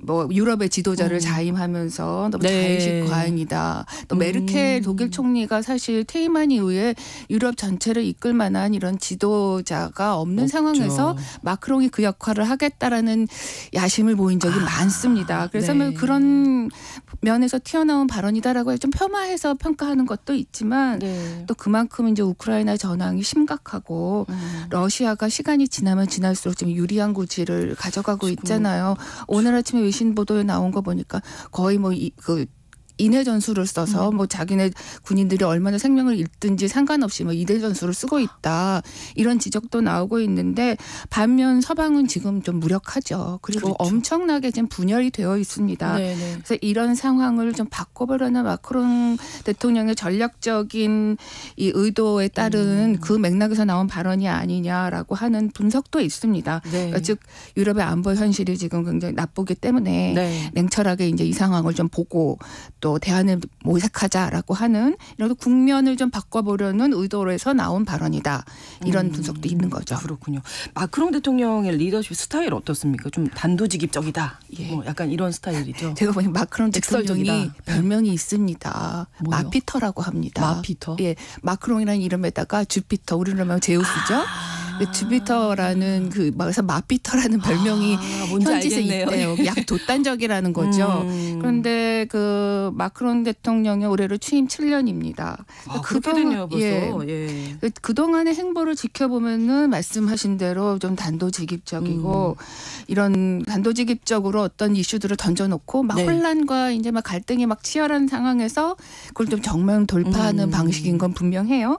뭐 유럽의 지도자를 자임하면서 너무 자의식 과잉이다. 또 메르켈 독일 총리가 사실 퇴임한 이후에 유럽 전체를 이끌 만한 이런 지도자가 없는 상황에서 마크롱이 그 역할을 하겠다라는 야심을 보인 적이 많습니다. 그래서 뭐 그런 면에서 튀어나온 발언이다라고 좀 폄하해서 평가하는 것도 있지만 또 그만큼 이제 우크라이나 전황이 심각하고 러시아가 시간이 지나면 지날수록 좀 유리한 고지를 가져가고 있잖아요. 오늘 아침에 외신 보도에 나온 거 보니까 거의 뭐 그 인해 전술을 써서 뭐 자기네 군인들이 얼마나 생명을 잃든지 상관없이 뭐 이대 전술을 쓰고 있다. 이런 지적도 나오고 있는데 반면 서방은 지금 좀 무력하죠. 그리고 그렇죠. 엄청나게 지금 분열이 되어 있습니다. 네네. 그래서 이런 상황을 좀 바꿔보려는 마크롱 대통령의 전략적인 이 의도에 따른 그 맥락에서 나온 발언이 아니냐라고 하는 분석도 있습니다. 네. 그러니까 즉 유럽의 안보 현실이 지금 굉장히 나쁘기 때문에 네. 냉철하게 이제 이 상황을 좀 보고 또 대안을 모색하자라고 하는 이런 국면을 좀 바꿔보려는 의도로 해서 나온 발언이다. 이런 분석도 있는 거죠. 그렇군요. 마크롱 대통령의 리더십 스타일 어떻습니까? 좀 단도직입적이다. 예. 뭐 약간 이런 스타일이죠. 제가 보니 마크롱 대통령이 별명이 있습니다. 뭐요? 마피터라고 합니다. 마피터? 예, 마크롱이라는 이름에다가 주피터, 우리로 말하면 제우스죠. 주피터라는 그래서 마피터라는 별명이 현지에 있대요. 약 독단적이라는 거죠. 그런데 그 마크롱 대통령의 올해로 취임 7년입니다. 아, 그동안 예. 그 동안의 행보를 지켜보면은 말씀하신 대로 좀 단도직입적이고 이런 단도직입적으로 어떤 이슈들을 던져놓고 막 네. 혼란과 이제 막 갈등이 막 치열한 상황에서 그걸 좀 정면 돌파하는 방식인 건 분명해요.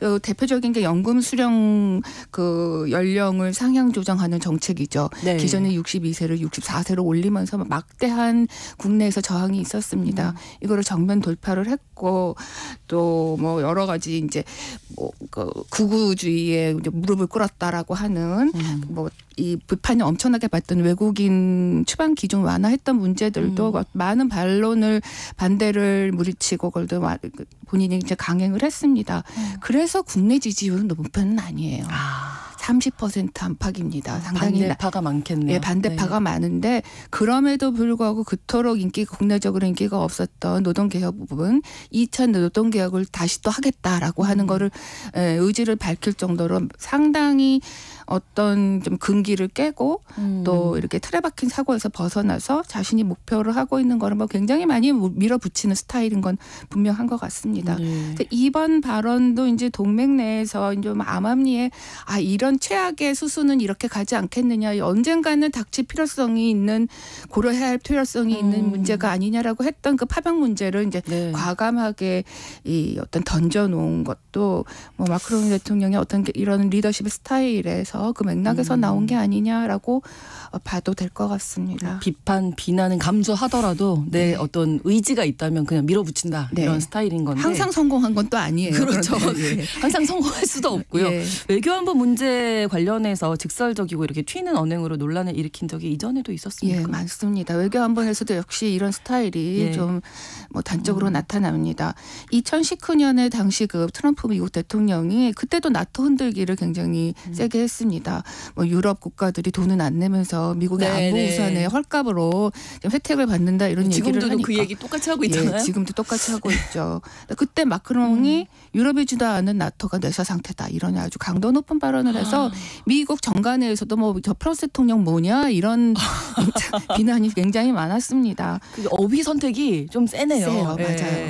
또 대표적인 게 연금 수령 그 연령을 상향 조정하는 정책이죠. 네. 기존에 62세를 64세로 올리면서 막대한 국내에서 저항이 있었습니다. 이거를 정면 돌파를 했고 또 뭐 여러 가지 이제 뭐 그 극우주의에 이제 무릎을 꿇었다라고 하는 뭐 이 비판이 엄청나게 받던 외국인 추방 기준 완화했던 문제들도 많은 반론을 반대를 물리치고 그걸 본인이 이제 강행을 했습니다. 그래서 국내 지지율은 높은 편은 아니에요. 30% 안팎입니다. 상당히 반대파가 많겠네요. 예, 반대파가 네. 많은데 그럼에도 불구하고 그토록 인기가 국내적으로 인기가 없었던 노동개혁법은 2차 노동개혁을 다시 또 하겠다라고 하는 거를 의지를 밝힐 정도로 상당히 어떤 좀 근기를 깨고 또 이렇게 틀에 박힌 사고에서 벗어나서 자신이 목표를 하고 있는 거를 뭐 굉장히 많이 밀어붙이는 스타일인 건 분명한 것 같습니다. 그래서 이번 발언도 이제 동맹 내에서 좀 암암리에 아 이런 최악의 수순은 이렇게 가지 않겠느냐, 언젠가는 닥칠 필요성이 있는 고려해야 할 필요성이 있는 문제가 아니냐라고 했던 그 파병 문제를 이제 과감하게 이 어떤 던져놓은 것도 뭐 마크롱 대통령의 어떤 이런 리더십의 스타일에 그 맥락에서 나온 게 아니냐라고 봐도 될 것 같습니다. 비판, 비난은 감수하더라도 내 네. 어떤 의지가 있다면 그냥 밀어붙인다 네. 이런 스타일인 건데 항상 성공한 건 또 아니에요. 그렇죠. 네. 항상 성공할 수도 없고요. 네. 외교안보 문제 관련해서 직설적이고 이렇게 튀는 언행으로 논란을 일으킨 적이 이전에도 있었습니다. 예, 많습니다. 외교안보에서도 역시 이런 스타일이 예. 좀 뭐 단적으로 나타납니다. 2019년에 당시 그 트럼프 미국 대통령이 그때도 나토 흔들기를 굉장히 세게 했습니다. 뭐 유럽 국가들이 돈은 안 내면서 미국의 안보 우선의 헐값으로 혜택을 받는다 이런 얘기를 하니까 지금도 그 얘기 똑같이 하고 있잖아요. 예, 지금도 똑같이 하고 있죠. 그때 마크롱이 유럽이 주도 않은 나토가 뇌사 상태다 이런 아주 강도 높은 발언을 해서 미국 정관회에서도 뭐 저 프랑스 대통령 뭐냐 이런 비난이 굉장히 많았습니다. 어휘 선택이 좀 세네요. 세요, 예.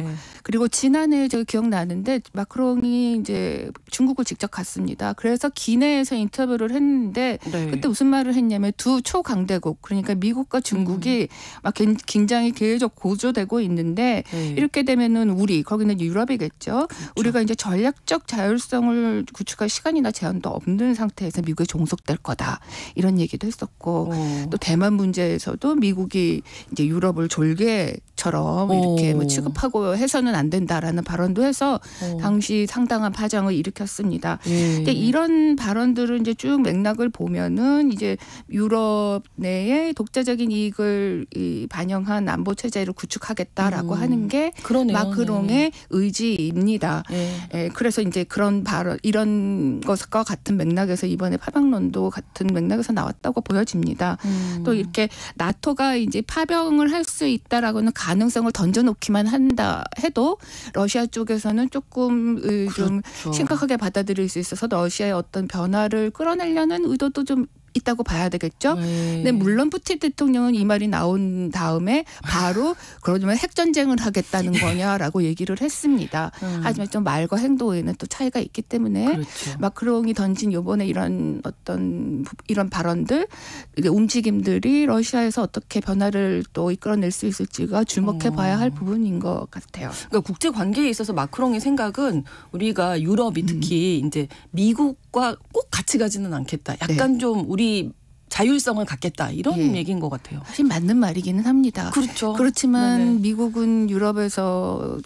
맞아요. 그리고 지난해 제가 기억나는데 마크롱이 이제 중국을 직접 갔습니다. 그래서 기내에서 인터뷰를 했는데 네. 그때 무슨 말을 했냐면 두 초강대국 그러니까 미국과 중국이 막 긴장이 계속 고조되고 있는데 네. 이렇게 되면은 우리 거기는 유럽이겠죠. 그렇죠. 우리가 이제 전략적 자율성을 구축할 시간이나 제한도 없는 상태에서 미국에 종속될 거다 이런 얘기도 했었고 또 대만 문제에서도 미국이 이제 유럽을 졸개처럼 이렇게 뭐 취급하고 해서는 안 된다라는 발언도 해서 당시 상당한 파장을 일으켰습니다. 근데 이런 발언들을 이제 쭉 맥락을 보면은 이제 유럽 내에 독자적인 이익을 반영한 안보 체제를 구축하겠다라고 하는 게 그러네요. 마크롱의 의지입니다. 예, 그래서 이제 그런 발언 이런 것과 같은 맥락에서 이번에 파병론도 같은 맥락에서 나왔다고 보여집니다. 또 이렇게 나토가 이제 파병을 할 수 있다라고는 가능성을 던져놓기만 한다 해도 러시아 쪽에서는 조금 좀 심각하게 받아들일 수 있어서 러시아의 어떤 변화를 끌어내려는 의도도 좀 있다고 봐야 되겠죠. 근데 물론 푸틴 대통령은 이 말이 나온 다음에 바로 그러면 핵전쟁을 하겠다는 거냐라고 얘기를 했습니다. 하지만 좀 말과 행동에는 또 차이가 있기 때문에 그렇죠. 마크롱이 던진 이번에 이런 발언들, 움직임들이 러시아에서 어떻게 변화를 또 이끌어낼 수 있을지가 주목해봐야 할 부분인 것 같아요. 그러니까 국제 관계에 있어서 마크롱의 생각은 우리가 유럽이 특히 이제 미국과 꼭 같이 가지는 않겠다. 약간 좀 우리 자율성을 갖겠다. 이런 얘기인 것 같아요. 사실 맞는 말이기는 합니다. 그렇죠. 그렇지만 네네. 미국은 유럽에서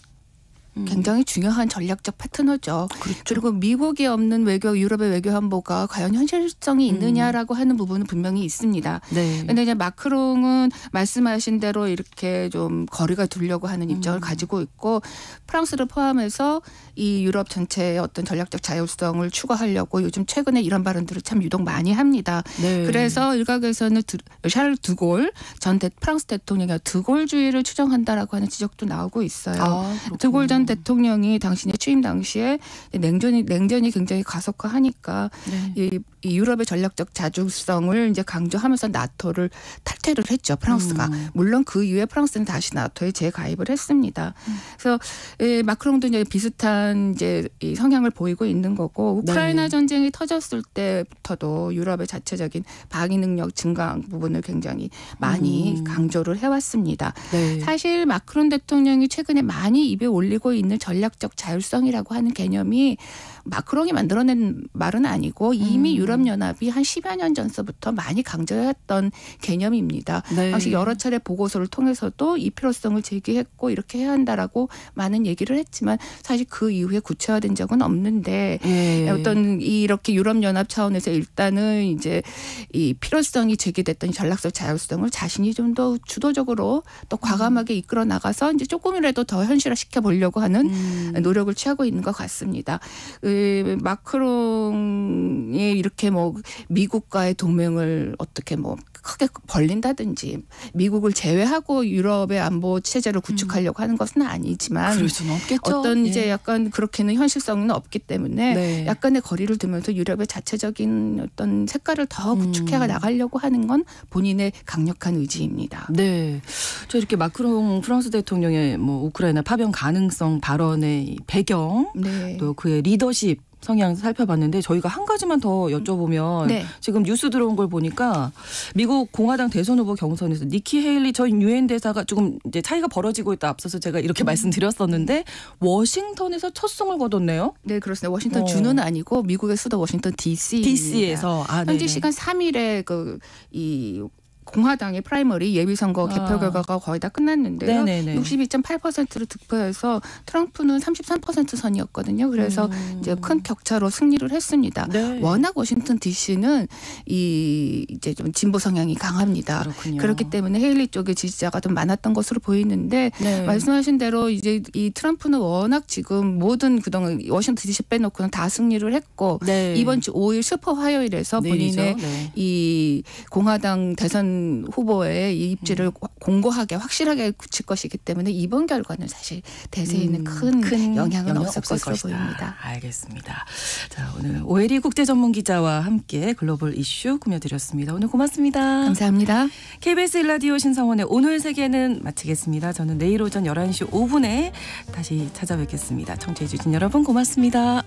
굉장히 중요한 전략적 파트너죠. 그렇죠. 그리고 미국이 없는 외교, 유럽의 외교 안보가 과연 현실성이 있느냐라고 하는 부분은 분명히 있습니다. 그런데 네. 이제 마크롱은 말씀하신 대로 이렇게 좀 거리가 두려고 하는 입장을 가지고 있고 프랑스를 포함해서 이 유럽 전체의 어떤 전략적 자율성을 추구하려고 요즘 최근에 이런 발언들을 참 유독 많이 합니다. 네. 그래서 일각에서는 샤를 드골 전 프랑스 대통령이 드골주의를 추정한다라고 하는 지적도 나오고 있어요. 드골 전 대통령이 당신의 취임 당시에 냉전이 굉장히 가속화하니까 이 유럽의 전략적 자주성을 이제 강조하면서 나토를 탈퇴를 했죠. 프랑스가. 물론 그 이후에 프랑스는 다시 나토에 재가입을 했습니다. 그래서 마크롱도 이제 비슷한 이제 이 성향을 보이고 있는 거고 우크라이나 전쟁이 터졌을 때부터도 유럽의 자체적인 방위 능력 증강 부분을 굉장히 많이 강조를 해왔습니다. 네. 사실 마크롱 대통령이 최근에 많이 입에 올리고 있는 전략적 자율성이라고 하는 개념이 마크롱이 만들어낸 말은 아니고 이미 유럽연합이 한 10여 년 전서부터 많이 강조했던 개념입니다. 당시 여러 차례 보고서를 통해서도 이 필요성을 제기했고 이렇게 해야 한다라고 많은 얘기를 했지만 사실 그 이후에 구체화된 적은 없는데 어떤 이렇게 유럽연합 차원에서 일단은 이제 이 필요성이 제기됐던 전략적 자율성을 자신이 좀 더 주도적으로 또 과감하게 이끌어 나가서 이제 조금이라도 더 현실화시켜 보려고 하는 노력을 취하고 있는 것 같습니다. 마크롱이 이렇게 뭐 미국과의 동맹을 어떻게 뭐 크게 벌린다든지 미국을 제외하고 유럽의 안보 체제를 구축하려고 하는 것은 아니지만 그럴 수는 없겠죠. 어떤 이제 약간 그렇게는 현실성은 없기 때문에 약간의 거리를 두면서 유럽의 자체적인 어떤 색깔을 더 구축해 나가려고 하는 건 본인의 강력한 의지입니다. 네, 저 이렇게 마크롱 프랑스 대통령의 뭐 우크라이나 파병 가능성 발언의 배경 또 그의 리더십 성향 살펴봤는데 저희가 한 가지만 더 여쭤보면 지금 뉴스 들어온 걸 보니까 미국 공화당 대선 후보 경선에서 니키 헤일리 전 UN 대사가 조금 이제 차이가 벌어지고 있다. 앞서서 제가 이렇게 말씀드렸었는데 워싱턴에서 첫 승을 거뒀네요. 네, 그렇습니다. 워싱턴 주는 아니고 미국의 수도 워싱턴 DC입니다. DC에서 현재 시간 3일에 이 공화당의 프라이머리 예비선거 개표 결과가 거의 다 끝났는데요. 62.8%를 득표해서 트럼프는 33% 선이었거든요. 그래서 이제 큰 격차로 승리를 했습니다. 워낙 워싱턴 DC는 이제 좀 진보 성향이 강합니다. 그렇군요. 그렇기 때문에 헤일리 쪽의 지지자가 좀 많았던 것으로 보이는데 말씀하신 대로 이제 이 트럼프는 워낙 지금 모든 그동안 워싱턴 DC 빼놓고는 다 승리를 했고 이번 주 5일 슈퍼 화요일에서 본인의 이 공화당 대선 후보의 이 입지를 공고하게 확실하게 굳힐 것이기 때문에 이번 결과는 사실 대세에는 큰 영향은 없을 것으로 보입니다. 알겠습니다. 자, 오늘 오혜리 국제전문기자와 함께 글로벌 이슈 꾸며드렸습니다. 오늘 고맙습니다. 감사합니다. KBS 1라디오 신성원의 오늘 세계는 마치겠습니다. 저는 내일 오전 11시 5분에 다시 찾아뵙겠습니다. 청취해주신 여러분 고맙습니다.